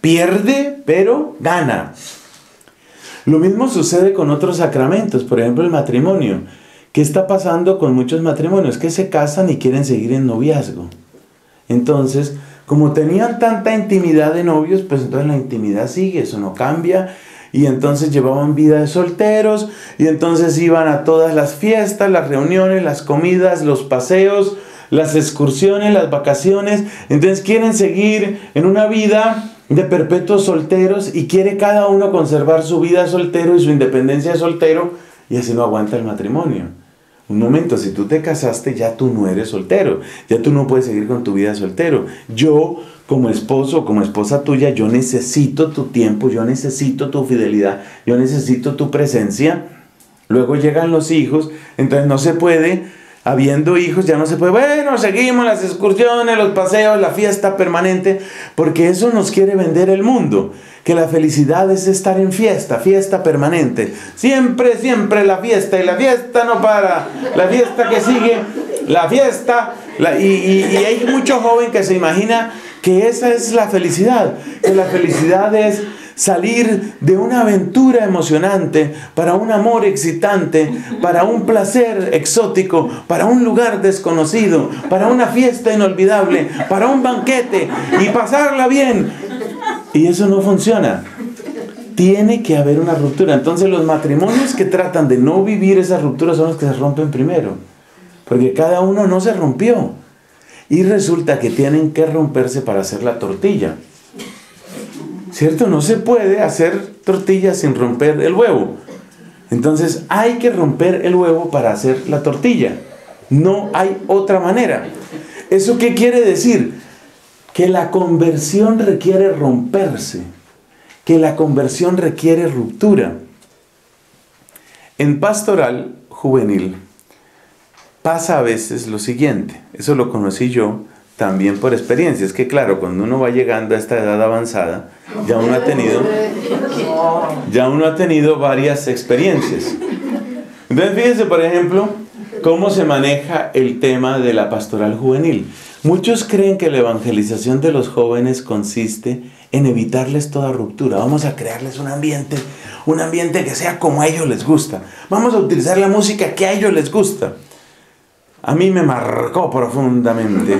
Pierde, pero gana. Lo mismo sucede con otros sacramentos, por ejemplo el matrimonio. ¿Qué está pasando con muchos matrimonios? Que se casan y quieren seguir en noviazgo. Entonces, como tenían tanta intimidad de novios, pues entonces la intimidad sigue, eso no cambia. Y entonces llevaban vida de solteros, y entonces iban a todas las fiestas, las reuniones, las comidas, los paseos, las excursiones, las vacaciones. Entonces quieren seguir en una vida de perpetuos solteros, y quiere cada uno conservar su vida soltero y su independencia de soltero, y así no aguanta el matrimonio. Un momento, si tú te casaste, ya tú no eres soltero, ya tú no puedes seguir con tu vida soltero. Yo, como esposo, como esposa tuya, yo necesito tu tiempo, yo necesito tu fidelidad, yo necesito tu presencia. Luego llegan los hijos, entonces no se puede, habiendo hijos ya no se puede, bueno, seguimos las excursiones, los paseos, la fiesta permanente, porque eso nos quiere vender el mundo, que la felicidad es estar en fiesta, fiesta permanente, siempre, siempre la fiesta, y la fiesta no para, la fiesta que sigue, la fiesta, la, y, y, y hay mucho joven que se imagina que esa es la felicidad, que la felicidad es salir de una aventura emocionante, para un amor excitante, para un placer exótico, para un lugar desconocido, para una fiesta inolvidable, para un banquete y pasarla bien. Y eso no funciona. Tiene que haber una ruptura. Entonces los matrimonios que tratan de no vivir esa ruptura son los que se rompen primero, porque cada uno no se rompió y resulta que tienen que romperse para hacer la tortilla, ¿cierto? No se puede hacer tortilla sin romper el huevo. Entonces hay que romper el huevo para hacer la tortilla. No hay otra manera. ¿Eso qué quiere decir? Que la conversión requiere romperse, que la conversión requiere ruptura. En pastoral juvenil pasa a veces lo siguiente, eso lo conocí yo también por experiencia, es que claro, cuando uno va llegando a esta edad avanzada, ya uno ha tenido, ya uno ha tenido varias experiencias. Entonces fíjense, por ejemplo, cómo se maneja el tema de la pastoral juvenil. Muchos creen que la evangelización de los jóvenes consiste en evitarles toda ruptura. Vamos a crearles un ambiente, un ambiente que sea como a ellos les gusta. Vamos a utilizar la música que a ellos les gusta. A mí me marcó profundamente.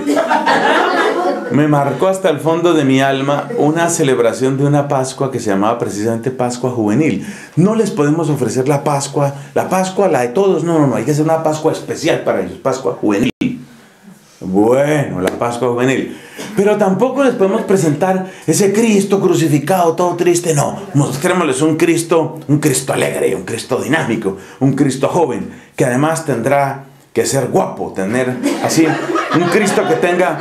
Me marcó hasta el fondo de mi alma una celebración de una Pascua que se llamaba precisamente Pascua Juvenil. No les podemos ofrecer la Pascua, la Pascua, la de todos. No, no, no, hay que hacer una Pascua especial para ellos, Pascua Juvenil. Bueno, la Pascua Juvenil. Pero tampoco les podemos presentar ese Cristo crucificado, todo triste. No, mostrémosles un Cristo, un Cristo alegre, un Cristo dinámico, un Cristo joven, que además tendrá que ser guapo, tener así, un Cristo que tenga,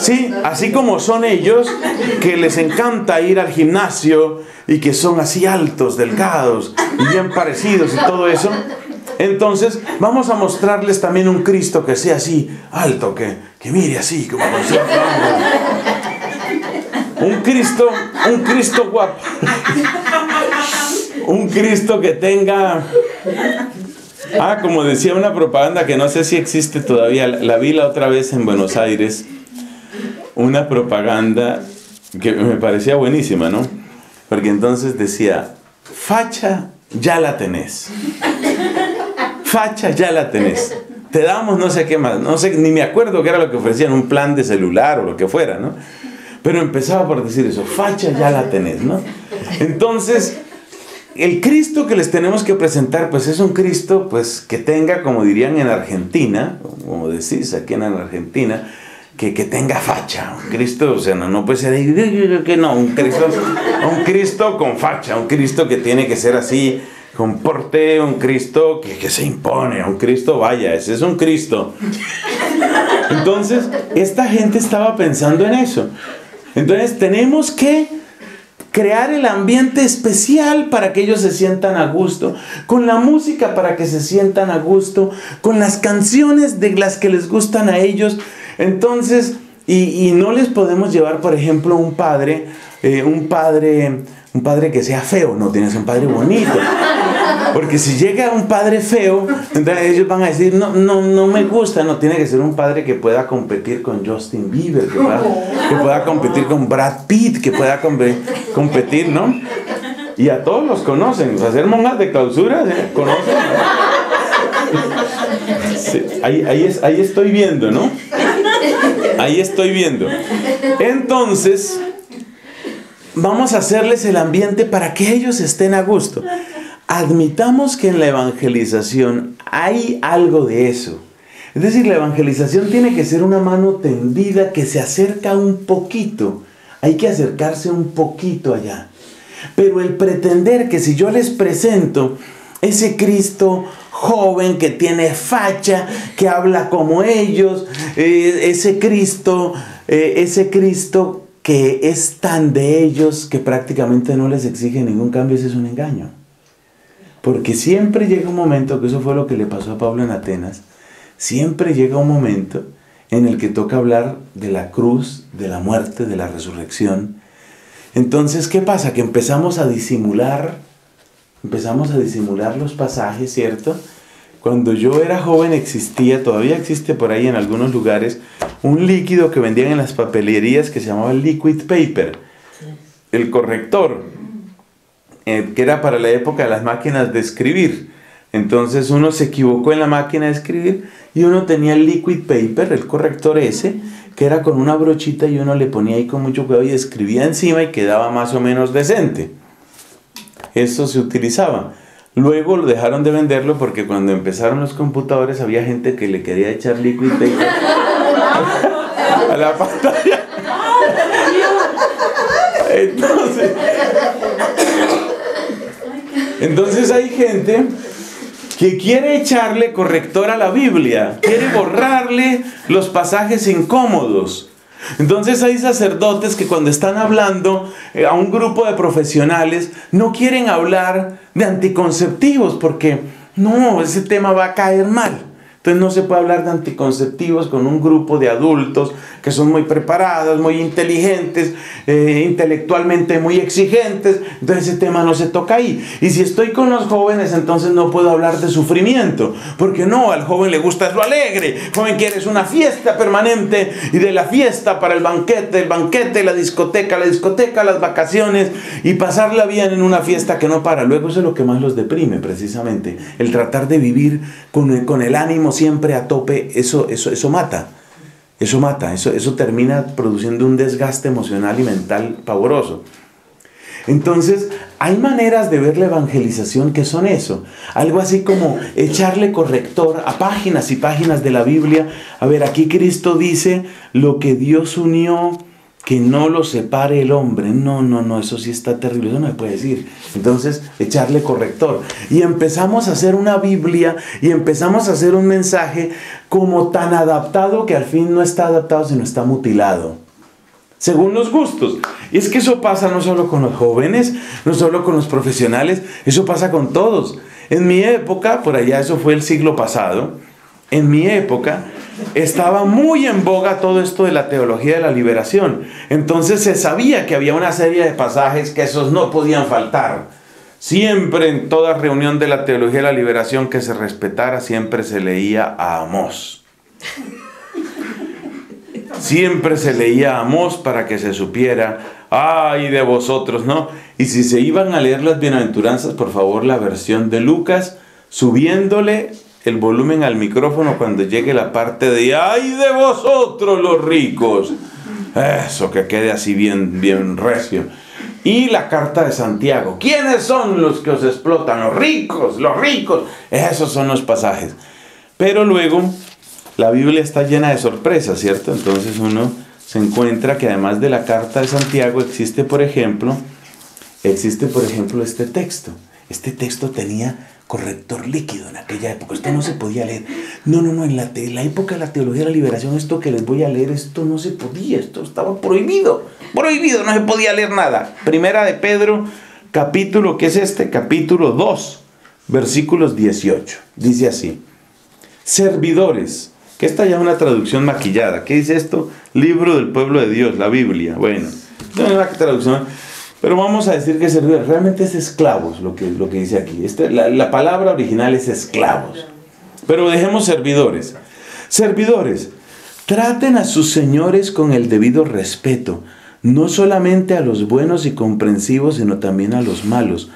sí, así como son ellos, que les encanta ir al gimnasio y que son así altos, delgados y bien parecidos y todo eso. Entonces vamos a mostrarles también un Cristo que sea así alto, que, que mire así como un Cristo, un Cristo guapo, un Cristo que tenga, ah, como decía una propaganda que no sé si existe todavía, la vi la otra vez en Buenos Aires, una propaganda que me parecía buenísima, ¿no? Porque entonces decía, facha ya la tenés, facha ya la tenés, te damos no sé qué más, no sé, ni me acuerdo qué era lo que ofrecían, un plan de celular o lo que fuera, ¿no? Pero empezaba por decir eso, facha ya la tenés, ¿no? Entonces, el Cristo que les tenemos que presentar, pues es un Cristo, pues, que tenga, como dirían en Argentina, como decís aquí en Argentina, que, que tenga facha, un Cristo, o sea, no, no puede ser, que no, un Cristo, un Cristo con facha, un Cristo que tiene que ser así, con porte, un Cristo que, que se impone, un Cristo, vaya, ese es un Cristo. Entonces, esta gente estaba pensando en eso. Entonces, tenemos que crear el ambiente especial para que ellos se sientan a gusto, con la música para que se sientan a gusto, con las canciones de las que les gustan a ellos. Entonces, y, y no les podemos llevar, por ejemplo, un padre, eh, un padre... un padre que sea feo, no, tienes un padre bonito, porque si llega un padre feo, entonces ellos van a decir, no, no, no me gusta, no, tiene que ser un padre que pueda competir con Justin Bieber, que pueda, que pueda competir con Brad Pitt, que pueda com competir, ¿no? Y a todos los conocen, hacer monjas de clausura, ¿eh? ¿Conocen? Sí, ahí, ahí, es, ahí estoy viendo, ¿no? Ahí estoy viendo. Entonces, vamos a hacerles el ambiente para que ellos estén a gusto. Admitamos que en la evangelización hay algo de eso. Es decir, la evangelización tiene que ser una mano tendida que se acerca un poquito. Hay que acercarse un poquito allá. Pero el pretender que si yo les presento ese Cristo joven que tiene facha, que habla como ellos, eh, ese Cristo, eh, ese Cristo... que es tan de ellos que prácticamente no les exige ningún cambio, ese es un engaño. Porque siempre llega un momento, que eso fue lo que le pasó a Pablo en Atenas, siempre llega un momento en el que toca hablar de la cruz, de la muerte, de la resurrección. Entonces, ¿qué pasa? Que empezamos a disimular, empezamos a disimular los pasajes, ¿cierto? Cuando yo era joven existía, todavía existe por ahí en algunos lugares, un líquido que vendían en las papelerías que se llamaba liquid paper, el corrector. eh, que era para la época de las máquinas de escribir. Entonces uno se equivocó en la máquina de escribir y uno tenía el liquid paper, el corrector ese, que era con una brochita y uno le ponía ahí con mucho cuidado y escribía encima y quedaba más o menos decente. Eso se utilizaba. Luego lo dejaron de venderlo porque cuando empezaron los computadores había gente que le quería echar liquid paper a la pantalla. Entonces, entonces hay gente que quiere echarle corrector a la Biblia, quiere borrarle los pasajes incómodos. Entonces hay sacerdotes que cuando están hablando a un grupo de profesionales no quieren hablar de anticonceptivos porque no, ese tema va a caer mal. Entonces no se puede hablar de anticonceptivos con un grupo de adultos que son muy preparados, muy inteligentes, eh, intelectualmente muy exigentes. Entonces ese tema no se toca ahí. Y si estoy con los jóvenes, entonces no puedo hablar de sufrimiento. Porque no, al joven le gusta lo alegre. El joven quiere es una fiesta permanente y de la fiesta para el banquete, el banquete, la discoteca, la discoteca, las vacaciones y pasarla bien en una fiesta que no para. Luego eso es lo que más los deprime precisamente. El tratar de vivir con, con el ánimo siempre a tope, eso, eso, eso mata, eso mata, eso, eso termina produciendo un desgaste emocional y mental pavoroso. Entonces, hay maneras de ver la evangelización que son eso, algo así como echarle corrector a páginas y páginas de la Biblia. A ver, aquí Cristo dice, lo que Dios unió, que no lo separe el hombre. No, no, no, eso sí está terrible, eso no se puede decir. Entonces, echarle corrector. Y empezamos a hacer una Biblia y empezamos a hacer un mensaje como tan adaptado que al fin no está adaptado, sino está mutilado. Según los gustos. Y es que eso pasa no solo con los jóvenes, no solo con los profesionales, eso pasa con todos. En mi época, por allá eso fue el siglo pasado, en mi época estaba muy en boga todo esto de la teología de la liberación. Entonces se sabía que había una serie de pasajes que esos no podían faltar. Siempre en toda reunión de la teología de la liberación que se respetara, siempre se leía a Amós. Siempre se leía a Amós para que se supiera, ¡ay de vosotros!, ¿no? Y si se iban a leer las bienaventuranzas, por favor, la versión de Lucas, subiéndole el volumen al micrófono cuando llegue la parte de ¡ay de vosotros los ricos! Eso, que quede así bien, bien recio. Y la carta de Santiago. ¿Quiénes son los que os explotan? ¡Los ricos! ¡Los ricos! Esos son los pasajes. Pero luego, la Biblia está llena de sorpresas, ¿cierto? Entonces uno se encuentra que además de la carta de Santiago existe, por ejemplo, existe, por ejemplo, este texto. Este texto tenía corrector líquido en aquella época, esto no se podía leer. No, no, no, en la, te, la época de la teología de la liberación, esto que les voy a leer, esto no se podía, esto estaba prohibido, prohibido, no se podía leer nada. Primera de Pedro, capítulo, ¿qué es este? Capítulo dos, versículos dieciocho, dice así: servidores, que esta ya es una traducción maquillada. ¿Qué dice esto? Libro del pueblo de Dios, la Biblia. Bueno, no es una traducción, pero vamos a decir que servidores, realmente es esclavos lo que, lo que dice aquí. Este, la, la palabra original es esclavos. Pero dejemos servidores. Servidores, traten a sus señores con el debido respeto, no solamente a los buenos y comprensivos, sino también a los malos.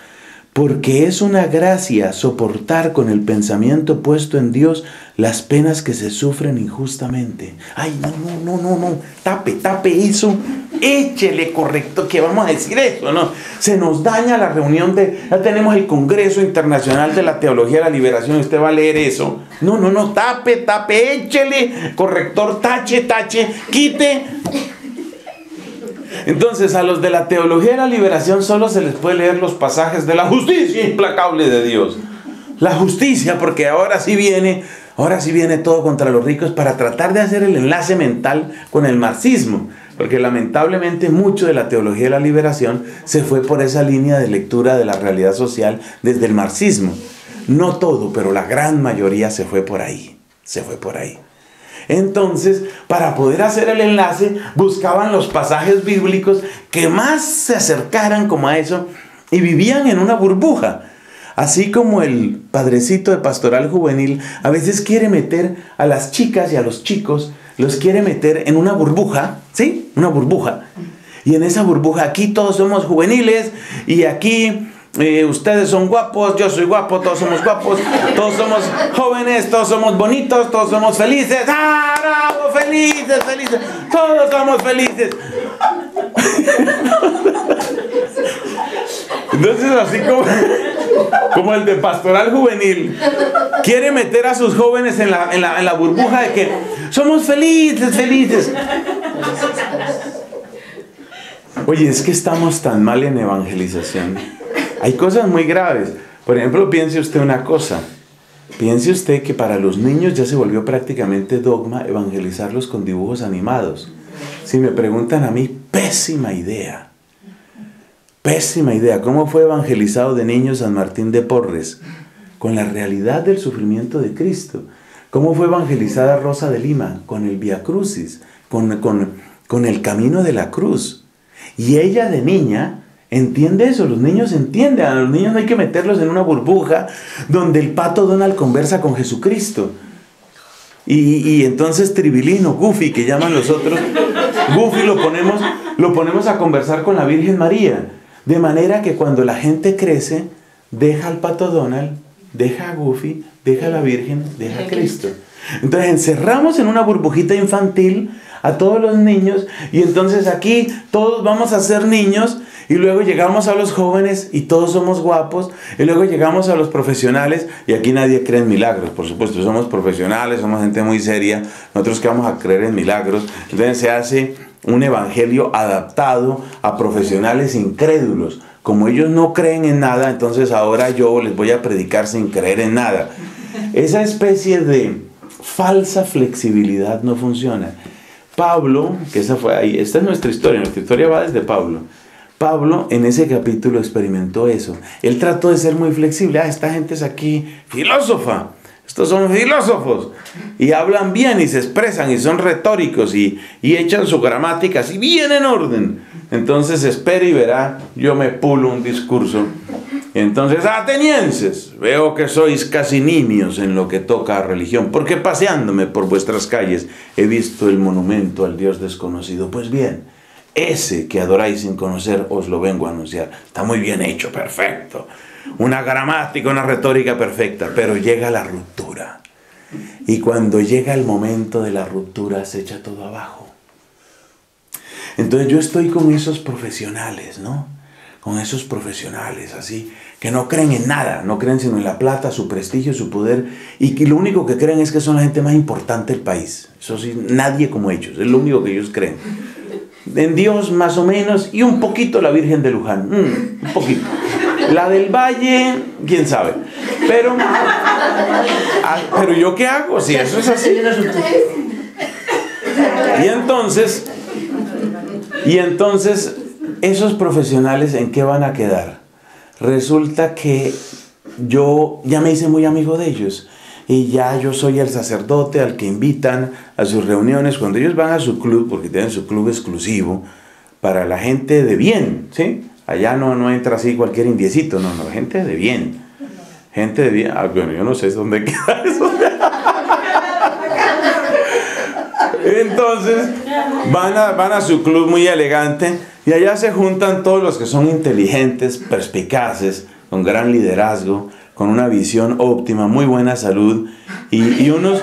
Porque es una gracia soportar con el pensamiento puesto en Dios las penas que se sufren injustamente. Ay, no, no, no, no, no, tape, tape eso, échele corrector, que vamos a decir eso, ¿no? Se nos daña la reunión de, ya tenemos el Congreso Internacional de la Teología de la Liberación, y usted va a leer eso. No, no, no, tape, tape, échele corrector, tache, tache, quite. Entonces a los de la teología de la liberación solo se les puede leer los pasajes de la justicia implacable de Dios. La justicia, porque ahora sí viene, ahora sí viene todo contra los ricos para tratar de hacer el enlace mental con el marxismo. Porque lamentablemente mucho de la teología de la liberación se fue por esa línea de lectura de la realidad social desde el marxismo. No todo, pero la gran mayoría se fue por ahí, se fue por ahí. Entonces, para poder hacer el enlace, buscaban los pasajes bíblicos que más se acercaran como a eso y vivían en una burbuja. Así como el padrecito de pastoral juvenil a veces quiere meter a las chicas y a los chicos, los quiere meter en una burbuja, ¿sí? Una burbuja. Y en esa burbuja, aquí todos somos juveniles y aquí eh, ustedes son guapos, yo soy guapo, todos somos guapos, todos somos jóvenes, todos somos bonitos, todos somos felices. ¡Ah, bravo! ¡Felices, felices! ¡Todos somos felices! Entonces, así como, como el de Pastoral Juvenil, quiere meter a sus jóvenes en la, en la, en la burbuja de que somos felices, felices. Oye, es que estamos tan mal en evangelización. Hay cosas muy graves. Por ejemplo, piense usted una cosa. Piense usted que para los niños ya se volvió prácticamente dogma evangelizarlos con dibujos animados. Si me preguntan a mí, pésima idea. Pésima idea. ¿Cómo fue evangelizado de niño San Martín de Porres? Con la realidad del sufrimiento de Cristo. ¿Cómo fue evangelizada Rosa de Lima? Con el Via Crucis, con, con, con el camino de la cruz. Y ella de niña entiende eso, los niños entienden, a los niños no hay que meterlos en una burbuja donde el pato Donald conversa con Jesucristo. Y, y entonces Tribilino, Goofy, que llaman los otros, Goofy lo ponemos, lo ponemos a conversar con la Virgen María. De manera que cuando la gente crece, deja al pato Donald, deja a Goofy, deja a la Virgen, deja a Cristo. Entonces encerramos en una burbujita infantil a todos los niños y entonces aquí todos vamos a ser niños y luego llegamos a los jóvenes y todos somos guapos y luego llegamos a los profesionales y aquí nadie cree en milagros, por supuesto, somos profesionales, somos gente muy seria, nosotros que vamos a creer en milagros, entonces se hace un evangelio adaptado a profesionales incrédulos. Como ellos no creen en nada, entonces ahora yo les voy a predicar sin creer en nada. Esa especie de falsa flexibilidad no funciona. Pablo, que esa fue ahí, esta es nuestra historia, nuestra historia va desde Pablo. Pablo en ese capítulo experimentó eso. Él trató de ser muy flexible. Ah, esta gente es aquí filósofa. Estos son filósofos y hablan bien y se expresan y son retóricos y, y echan su gramática así bien en orden. Entonces espere y verá, yo me pulo un discurso. Entonces, atenienses, veo que sois casi nimios en lo que toca a religión, porque paseándome por vuestras calles he visto el monumento al Dios desconocido. Pues bien, ese que adoráis sin conocer os lo vengo a anunciar. Está muy bien hecho, perfecto. Una gramática, una retórica perfecta, pero llega la ruptura. Y cuando llega el momento de la ruptura, se echa todo abajo. Entonces yo estoy con esos profesionales, ¿no? Con esos profesionales, así, que no creen en nada, no creen sino en la plata, su prestigio, su poder, y que lo único que creen es que son la gente más importante del país. Eso sí, nadie como ellos, es lo único que ellos creen. En Dios, más o menos, y un poquito la Virgen de Luján, mm, un poquito. La del Valle, quién sabe. Pero, pero yo qué hago si eso es así. Y entonces, y entonces, esos profesionales, ¿en qué van a quedar? Resulta que yo ya me hice muy amigo de ellos. Y ya yo soy el sacerdote al que invitan a sus reuniones. Cuando ellos van a su club, porque tienen su club exclusivo, para la gente de bien, ¿sí? Allá no, no entra así cualquier indiecito, no, no, gente de bien. Gente de bien. Ah, bueno, yo no sé dónde queda eso. Entonces, van a, van a su club muy elegante y allá se juntan todos los que son inteligentes, perspicaces, con gran liderazgo, con una visión óptima, muy buena salud y, y unos...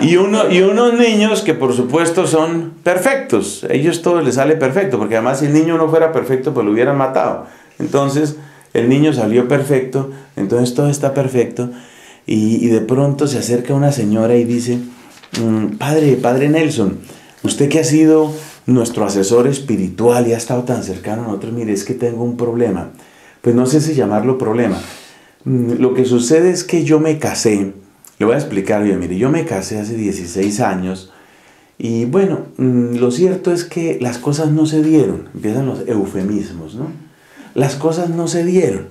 Y, uno, y unos niños que por supuesto son perfectos, ellos todos les sale perfecto, porque además si el niño no fuera perfecto pues lo hubieran matado. Entonces el niño salió perfecto, entonces todo está perfecto y, y de pronto se acerca una señora y dice, mmm, padre, padre Nelson, usted que ha sido nuestro asesor espiritual y ha estado tan cercano a nosotros, mire, es que tengo un problema, pues no sé si llamarlo problema, mmm, lo que sucede es que yo me casé. Le voy a explicar bien, mire, yo me casé hace dieciséis años y bueno, lo cierto es que las cosas no se dieron, empiezan los eufemismos, ¿no? Las cosas no se dieron,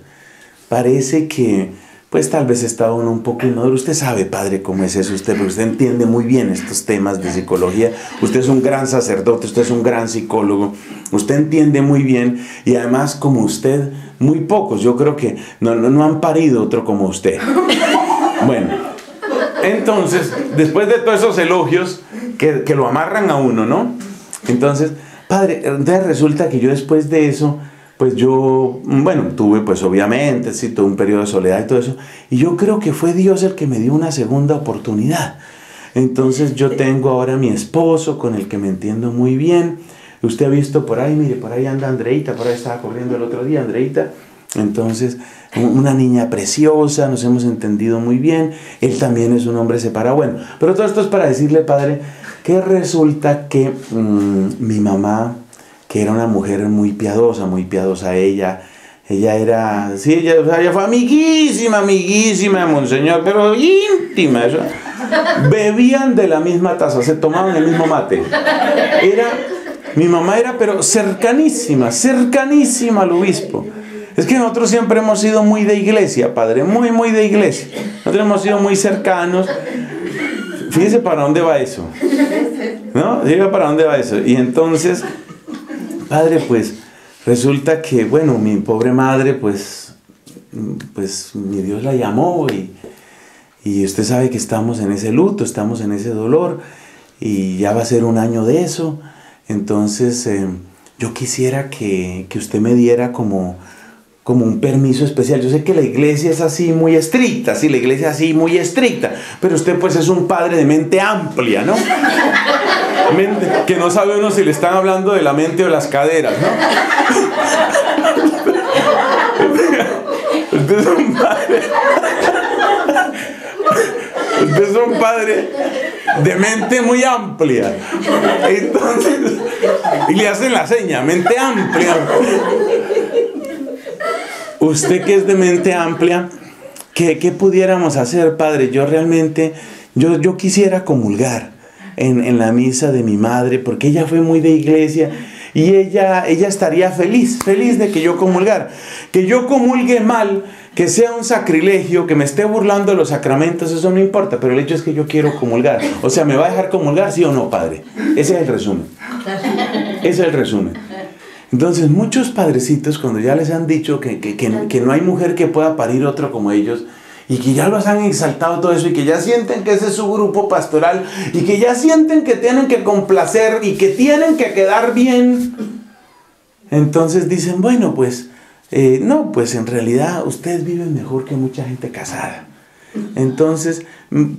parece que pues tal vez estaba uno un poco inmaduro, usted sabe, padre, cómo es eso usted, pero usted entiende muy bien estos temas de psicología, usted es un gran sacerdote, usted es un gran psicólogo, usted entiende muy bien y además como usted, muy pocos, yo creo que no, no, no han parido otro como usted. Bueno. Entonces, después de todos esos elogios que, que lo amarran a uno, ¿no? Entonces, padre, entonces resulta que yo después de eso pues yo, bueno, tuve pues obviamente, sí, tuve un periodo de soledad y todo eso, y yo creo que fue Dios el que me dio una segunda oportunidad. Entonces yo tengo ahora a mi esposo con el que me entiendo muy bien. Usted ha visto por ahí, mire, por ahí anda Andreita, por ahí estaba corriendo el otro día Andreita. Entonces, una niña preciosa, nos hemos entendido muy bien. Él también es un hombre separado. Bueno, pero todo esto es para decirle, padre, que resulta que mmm, mi mamá, que era una mujer muy piadosa, muy piadosa ella, ella era, sí, ella, o sea, ella fue amiguísima, amiguísima de Monseñor, pero íntima, eso. Bebían de la misma taza, se tomaban el mismo mate. Era, mi mamá era, pero cercanísima, cercanísima al obispo. Es que nosotros siempre hemos sido muy de iglesia, padre, muy, muy de iglesia. Nosotros hemos sido muy cercanos. Fíjese para dónde va eso, ¿no? Fíjese para dónde va eso. Y entonces, padre, pues, resulta que, bueno, mi pobre madre, pues, pues, mi Dios la llamó. Y, y usted sabe que estamos en ese luto, estamos en ese dolor. Y ya va a ser un año de eso. Entonces, eh, yo quisiera que, que usted me diera como... como un permiso especial. Yo sé que la iglesia es así muy estricta, sí, la iglesia es así muy estricta, pero usted pues es un padre de mente amplia, ¿no? Mente, que no sabe uno si le están hablando de la mente o las caderas, ¿no? Usted es un padre, usted es un padre de mente muy amplia. Entonces, y le hacen la seña, mente amplia. Usted que es de mente amplia, ¿qué, qué pudiéramos hacer, padre? Yo realmente, yo, yo quisiera comulgar en, en la misa de mi madre, porque ella fue muy de iglesia y ella, ella estaría feliz, feliz de que yo comulgar. Que yo comulgue mal, que sea un sacrilegio, que me esté burlando de los sacramentos, eso no importa, pero el hecho es que yo quiero comulgar. O sea, ¿me va a dejar comulgar, sí o no, padre? Ese es el resumen. Ese es el resumen. Entonces, muchos padrecitos, cuando ya les han dicho que, que, que, que no hay mujer que pueda parir otro como ellos, y que ya los han exaltado todo eso, y que ya sienten que ese es su grupo pastoral, y que ya sienten que tienen que complacer, y que tienen que quedar bien, entonces dicen, bueno, pues, eh, no, pues en realidad ustedes viven mejor que mucha gente casada. Entonces,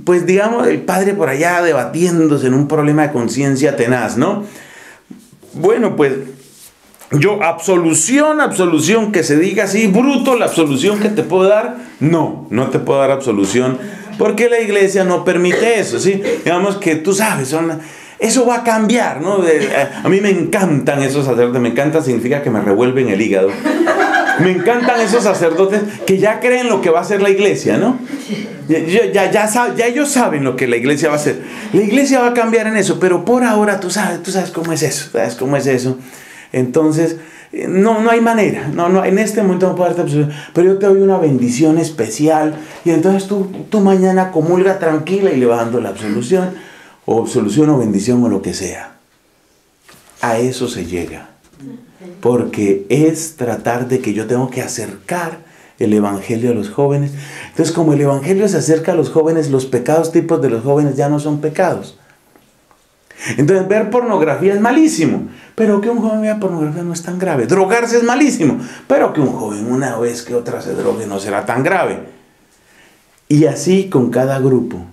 pues digamos, el padre por allá debatiéndose en un problema de conciencia tenaz, ¿no? Bueno, pues... yo, absolución, absolución, que se diga así, bruto, la absolución que te puedo dar, no, no te puedo dar absolución, porque la iglesia no permite eso, ¿sí? Digamos que tú sabes, son, eso va a cambiar, ¿no? De, a, a mí me encantan esos sacerdotes, me encanta significa que me revuelven el hígado. Me encantan esos sacerdotes que ya creen lo que va a hacer la iglesia, ¿no? Ya, ya, ya, ya, ya ellos saben lo que la iglesia va a hacer. La iglesia va a cambiar en eso, pero por ahora tú sabes, tú sabes cómo es eso, sabes cómo es eso. Entonces, no, no hay manera, no, no, en este momento no puedo darte absolución, pero yo te doy una bendición especial y entonces tú, tú mañana comulga tranquila y le vas dando la absolución, o absolución o bendición o lo que sea. A eso se llega, porque es tratar de que yo tengo que acercar el Evangelio a los jóvenes. Entonces, como el Evangelio se acerca a los jóvenes, los pecados tipos de los jóvenes ya no son pecados. Entonces, ver pornografía es malísimo, pero que un joven vea pornografía no es tan grave. Drogarse es malísimo, pero que un joven una vez que otra se drogue no será tan grave. Y así con cada grupo.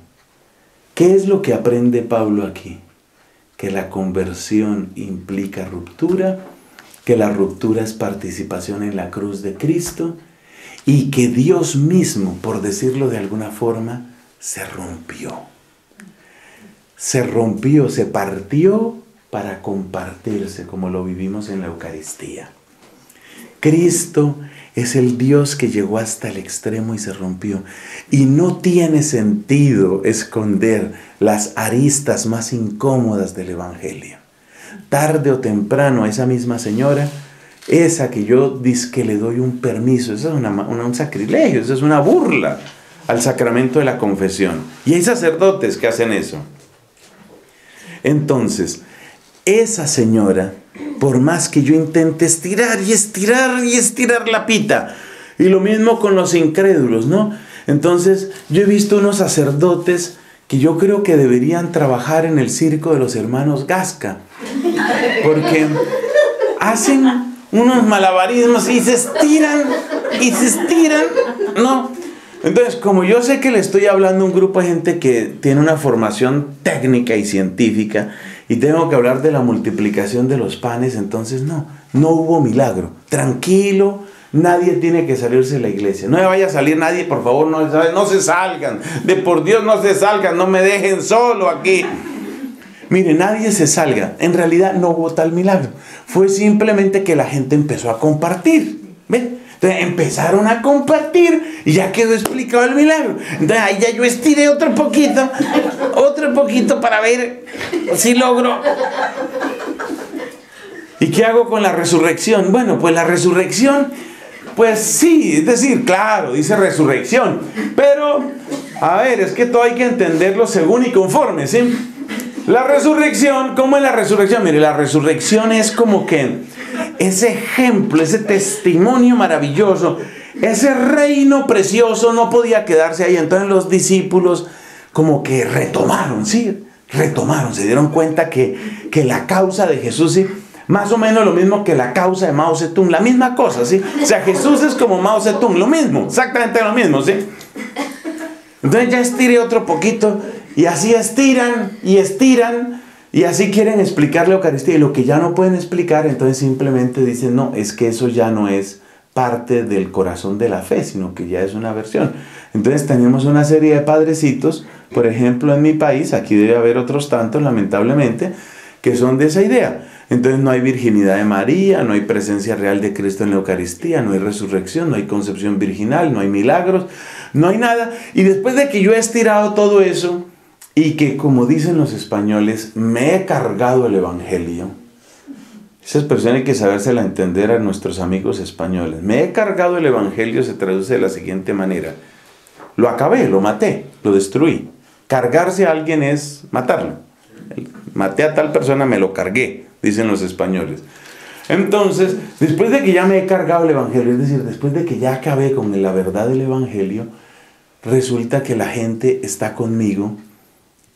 ¿Qué es lo que aprende Pablo aquí? Que la conversión implica ruptura, que la ruptura es participación en la cruz de Cristo, y que Dios mismo, por decirlo de alguna forma, se rompió. Se rompió, se partió para compartirse, como lo vivimos en la Eucaristía. Cristo es el Dios que llegó hasta el extremo y se rompió. Y no tiene sentido esconder las aristas más incómodas del Evangelio. Tarde o temprano a esa misma señora, esa que yo dizque le doy un permiso, eso es una, una, un sacrilegio, eso es una burla al sacramento de la confesión. Y hay sacerdotes que hacen eso. Entonces, esa señora, por más que yo intente estirar y estirar y estirar la pita, y lo mismo con los incrédulos, ¿no? Entonces, yo he visto unos sacerdotes que yo creo que deberían trabajar en el circo de los hermanos Gasca, porque hacen unos malabarismos y se estiran, y se estiran, ¿no? Entonces, como yo sé que le estoy hablando a un grupo de gente que tiene una formación técnica y científica, y tengo que hablar de la multiplicación de los panes, entonces no, no hubo milagro. Tranquilo, nadie tiene que salirse de la iglesia. No me vaya a salir nadie, por favor, no, no se salgan. De por Dios, no se salgan, no me dejen solo aquí. Mire, nadie se salga. En realidad no hubo tal milagro. Fue simplemente que la gente empezó a compartir. ¿Ven? Entonces empezaron a compartir y ya quedó explicado el milagro. Entonces ahí ya yo estiré otro poquito, otro poquito para ver si logro. ¿Y qué hago con la resurrección? Bueno, pues la resurrección, pues sí, es decir, claro, dice resurrección. Pero, a ver, es que todo hay que entenderlo según y conforme, ¿sí? La resurrección, ¿cómo es la resurrección? Mire, la resurrección es como que ese ejemplo, ese testimonio maravilloso, ese reino precioso no podía quedarse ahí. Entonces los discípulos como que retomaron, ¿sí? Retomaron, se dieron cuenta que, que la causa de Jesús, ¿sí? Más o menos lo mismo que la causa de Mao Zedong, la misma cosa, ¿sí? O sea, Jesús es como Mao Zedong, lo mismo, exactamente lo mismo, ¿sí? Entonces ya estiré otro poquito y así estiran y estiran y así quieren explicar la Eucaristía, y lo que ya no pueden explicar, entonces simplemente dicen, no, es que eso ya no es parte del corazón de la fe, sino que ya es una versión. Entonces tenemos una serie de padrecitos, por ejemplo en mi país, aquí debe haber otros tantos lamentablemente, que son de esa idea. Entonces no hay virginidad de María, no hay presencia real de Cristo en la Eucaristía, no hay resurrección, no hay concepción virginal, no hay milagros, no hay nada. Y después de que yo he estirado todo eso, y que, como dicen los españoles, me he cargado el Evangelio. Esa expresión hay que sabérsela entender a nuestros amigos españoles. Me he cargado el Evangelio se traduce de la siguiente manera. Lo acabé, lo maté, lo destruí. Cargarse a alguien es matarlo. Maté a tal persona, me lo cargué, dicen los españoles. Entonces, después de que ya me he cargado el Evangelio, es decir, después de que ya acabé con la verdad del Evangelio, resulta que la gente está conmigo.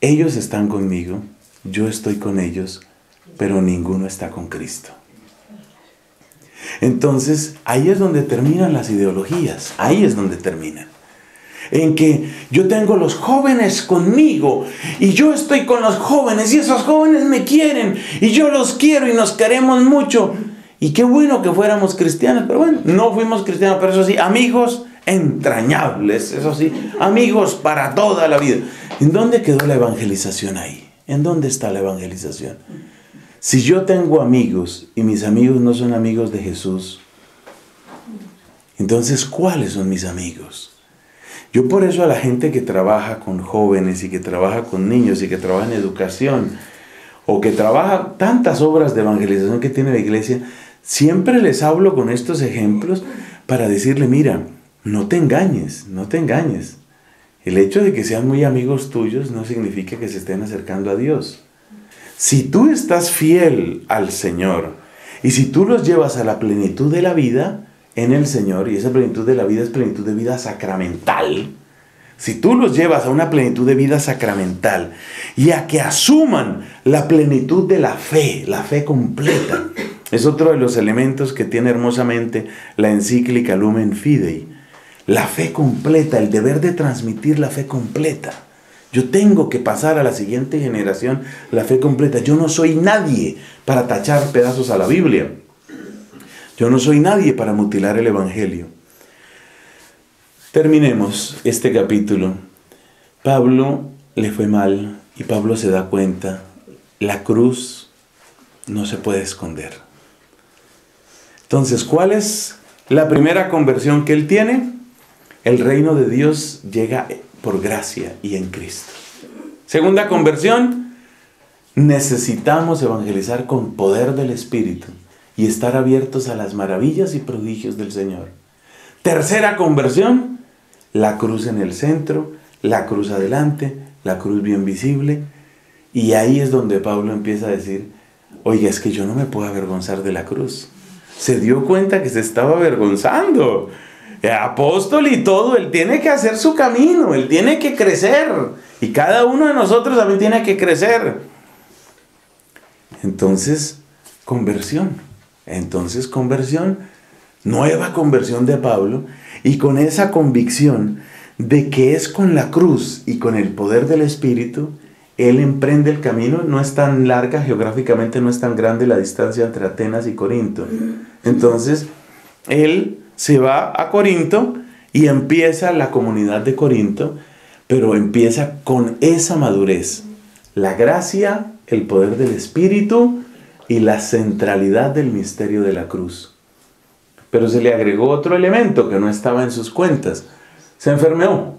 Ellos están conmigo, yo estoy con ellos, pero ninguno está con Cristo. Entonces, ahí es donde terminan las ideologías, ahí es donde terminan. En que yo tengo los jóvenes conmigo, y yo estoy con los jóvenes, y esos jóvenes me quieren, y yo los quiero, y nos queremos mucho. Y qué bueno que fuéramos cristianos, pero bueno, no fuimos cristianos, pero eso sí, amigos entrañables, eso sí, amigos para toda la vida. ¿En dónde quedó la evangelización ahí? ¿En dónde está la evangelización? Si yo tengo amigos y mis amigos no son amigos de Jesús, entonces, ¿cuáles son mis amigos? Yo por eso a la gente que trabaja con jóvenes y que trabaja con niños y que trabaja en educación o que trabaja tantas obras de evangelización que tiene la iglesia, siempre les hablo con estos ejemplos para decirle, mira, no te engañes, no te engañes. El hecho de que sean muy amigos tuyos no significa que se estén acercando a Dios. Si tú estás fiel al Señor y si tú los llevas a la plenitud de la vida en el Señor, y esa plenitud de la vida es plenitud de vida sacramental, si tú los llevas a una plenitud de vida sacramental y a que asuman la plenitud de la fe, la fe completa, es otro de los elementos que tiene hermosamente la encíclica Lumen Fidei. La fe completa, el deber de transmitir la fe completa. Yo tengo que pasar a la siguiente generación la fe completa. Yo no soy nadie para tachar pedazos a la Biblia. Yo no soy nadie para mutilar el Evangelio. Terminemos este capítulo. Pablo le fue mal y Pablo se da cuenta. La cruz no se puede esconder. Entonces, ¿cuál es la primera conversión que él tiene? El reino de Dios llega por gracia y en Cristo. Segunda conversión, necesitamos evangelizar con poder del Espíritu y estar abiertos a las maravillas y prodigios del Señor. Tercera conversión, la cruz en el centro, la cruz adelante, la cruz bien visible. Y ahí es donde Pablo empieza a decir, oiga, es que yo no me puedo avergonzar de la cruz. Se dio cuenta que se estaba avergonzando. Apóstol y todo, él tiene que hacer su camino, él tiene que crecer, y cada uno de nosotros también tiene que crecer. Entonces, conversión, Entonces, conversión, nueva conversión de Pablo, y con esa convicción de que es con la cruz y con el poder del Espíritu, él emprende el camino. No es tan larga, geográficamente no es tan grande la distancia entre Atenas y Corinto. Entonces, él se va a Corinto y empieza la comunidad de Corinto, pero empieza con esa madurez. La gracia, el poder del Espíritu y la centralidad del misterio de la cruz. Pero se le agregó otro elemento que no estaba en sus cuentas. Se enfermó.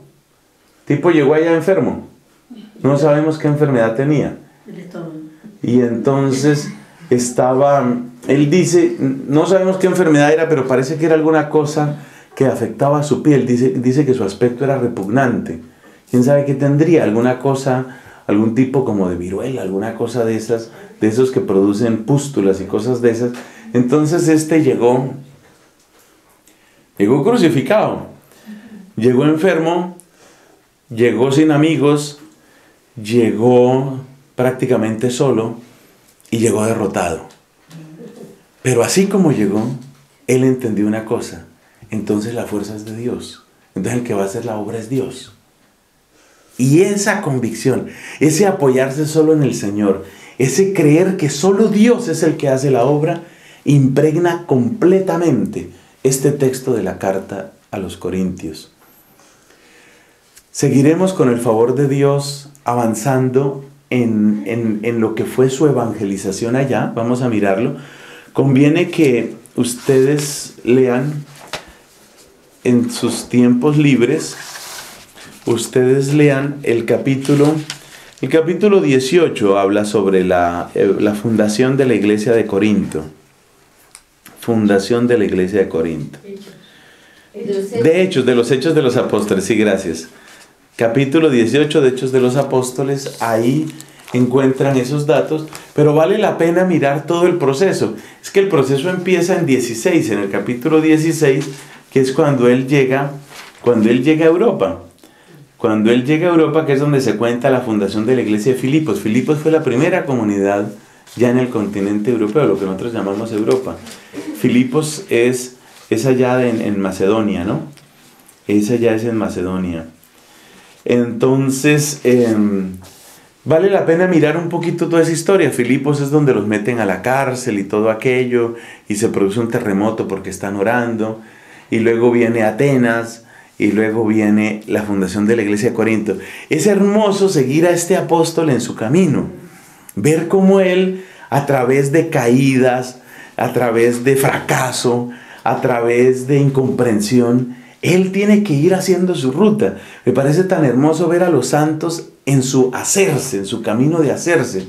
El tipo llegó allá enfermo. No sabemos qué enfermedad tenía. Y entonces estaba... Él dice, no sabemos qué enfermedad era, pero parece que era alguna cosa que afectaba a su piel. Dice, dice que su aspecto era repugnante. ¿Quién sabe qué tendría? Alguna cosa, algún tipo como de viruela, alguna cosa de esas, de esos que producen pústulas y cosas de esas. Entonces este llegó, llegó crucificado, llegó enfermo, llegó sin amigos, llegó prácticamente solo y llegó derrotado. Pero así como llegó, él entendió una cosa: entonces la fuerza es de Dios, entonces el que va a hacer la obra es Dios. Y esa convicción, ese apoyarse solo en el Señor, ese creer que solo Dios es el que hace la obra, impregna completamente este texto de la carta a los Corintios. Seguiremos con el favor de Dios avanzando en, en, en lo que fue su evangelización allá. Vamos a mirarlo. Conviene que ustedes lean en sus tiempos libres. Ustedes lean el capítulo, el capítulo dieciocho, habla sobre la, la fundación de la iglesia de Corinto. Fundación de la iglesia de Corinto. De Hechos, de los Hechos de los Apóstoles, sí, gracias. Capítulo dieciocho de Hechos de los Apóstoles, ahí encuentran esos datos, pero vale la pena mirar todo el proceso. Es que el proceso empieza en dieciséis, en el capítulo dieciséis, que es cuando él llega, cuando él llega a Europa. Cuando él llega a Europa, que es donde se cuenta la fundación de la iglesia de Filipos. Filipos fue la primera comunidad ya en el continente europeo, lo que nosotros llamamos Europa. Filipos es, es allá en, en Macedonia, ¿no? Es allá es en Macedonia. Entonces, eh, vale la pena mirar un poquito toda esa historia. Filipos es donde los meten a la cárcel y todo aquello, y se produce un terremoto porque están orando, y luego viene Atenas, y luego viene la fundación de la iglesia de Corinto. Es hermoso seguir a este apóstol en su camino, ver cómo él, a través de caídas, a través de fracaso, a través de incomprensión, él tiene que ir haciendo su ruta. Me parece tan hermoso ver a los santos en su hacerse, en su camino de hacerse.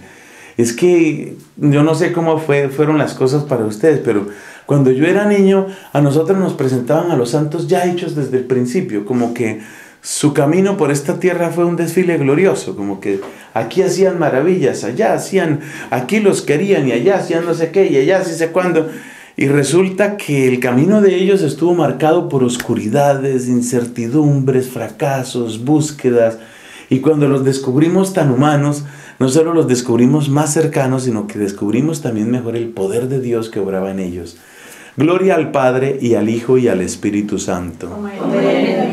Es que yo no sé cómo fue, fueron las cosas para ustedes, pero cuando yo era niño, a nosotros nos presentaban a los santos ya hechos desde el principio, como que su camino por esta tierra fue un desfile glorioso, como que aquí hacían maravillas, allá hacían, aquí los querían y allá hacían no sé qué y allá sí sé cuándo. Y resulta que el camino de ellos estuvo marcado por oscuridades, incertidumbres, fracasos, búsquedas. Y cuando los descubrimos tan humanos, no solo los descubrimos más cercanos, sino que descubrimos también mejor el poder de Dios que obraba en ellos. Gloria al Padre, y al Hijo, y al Espíritu Santo. Amén.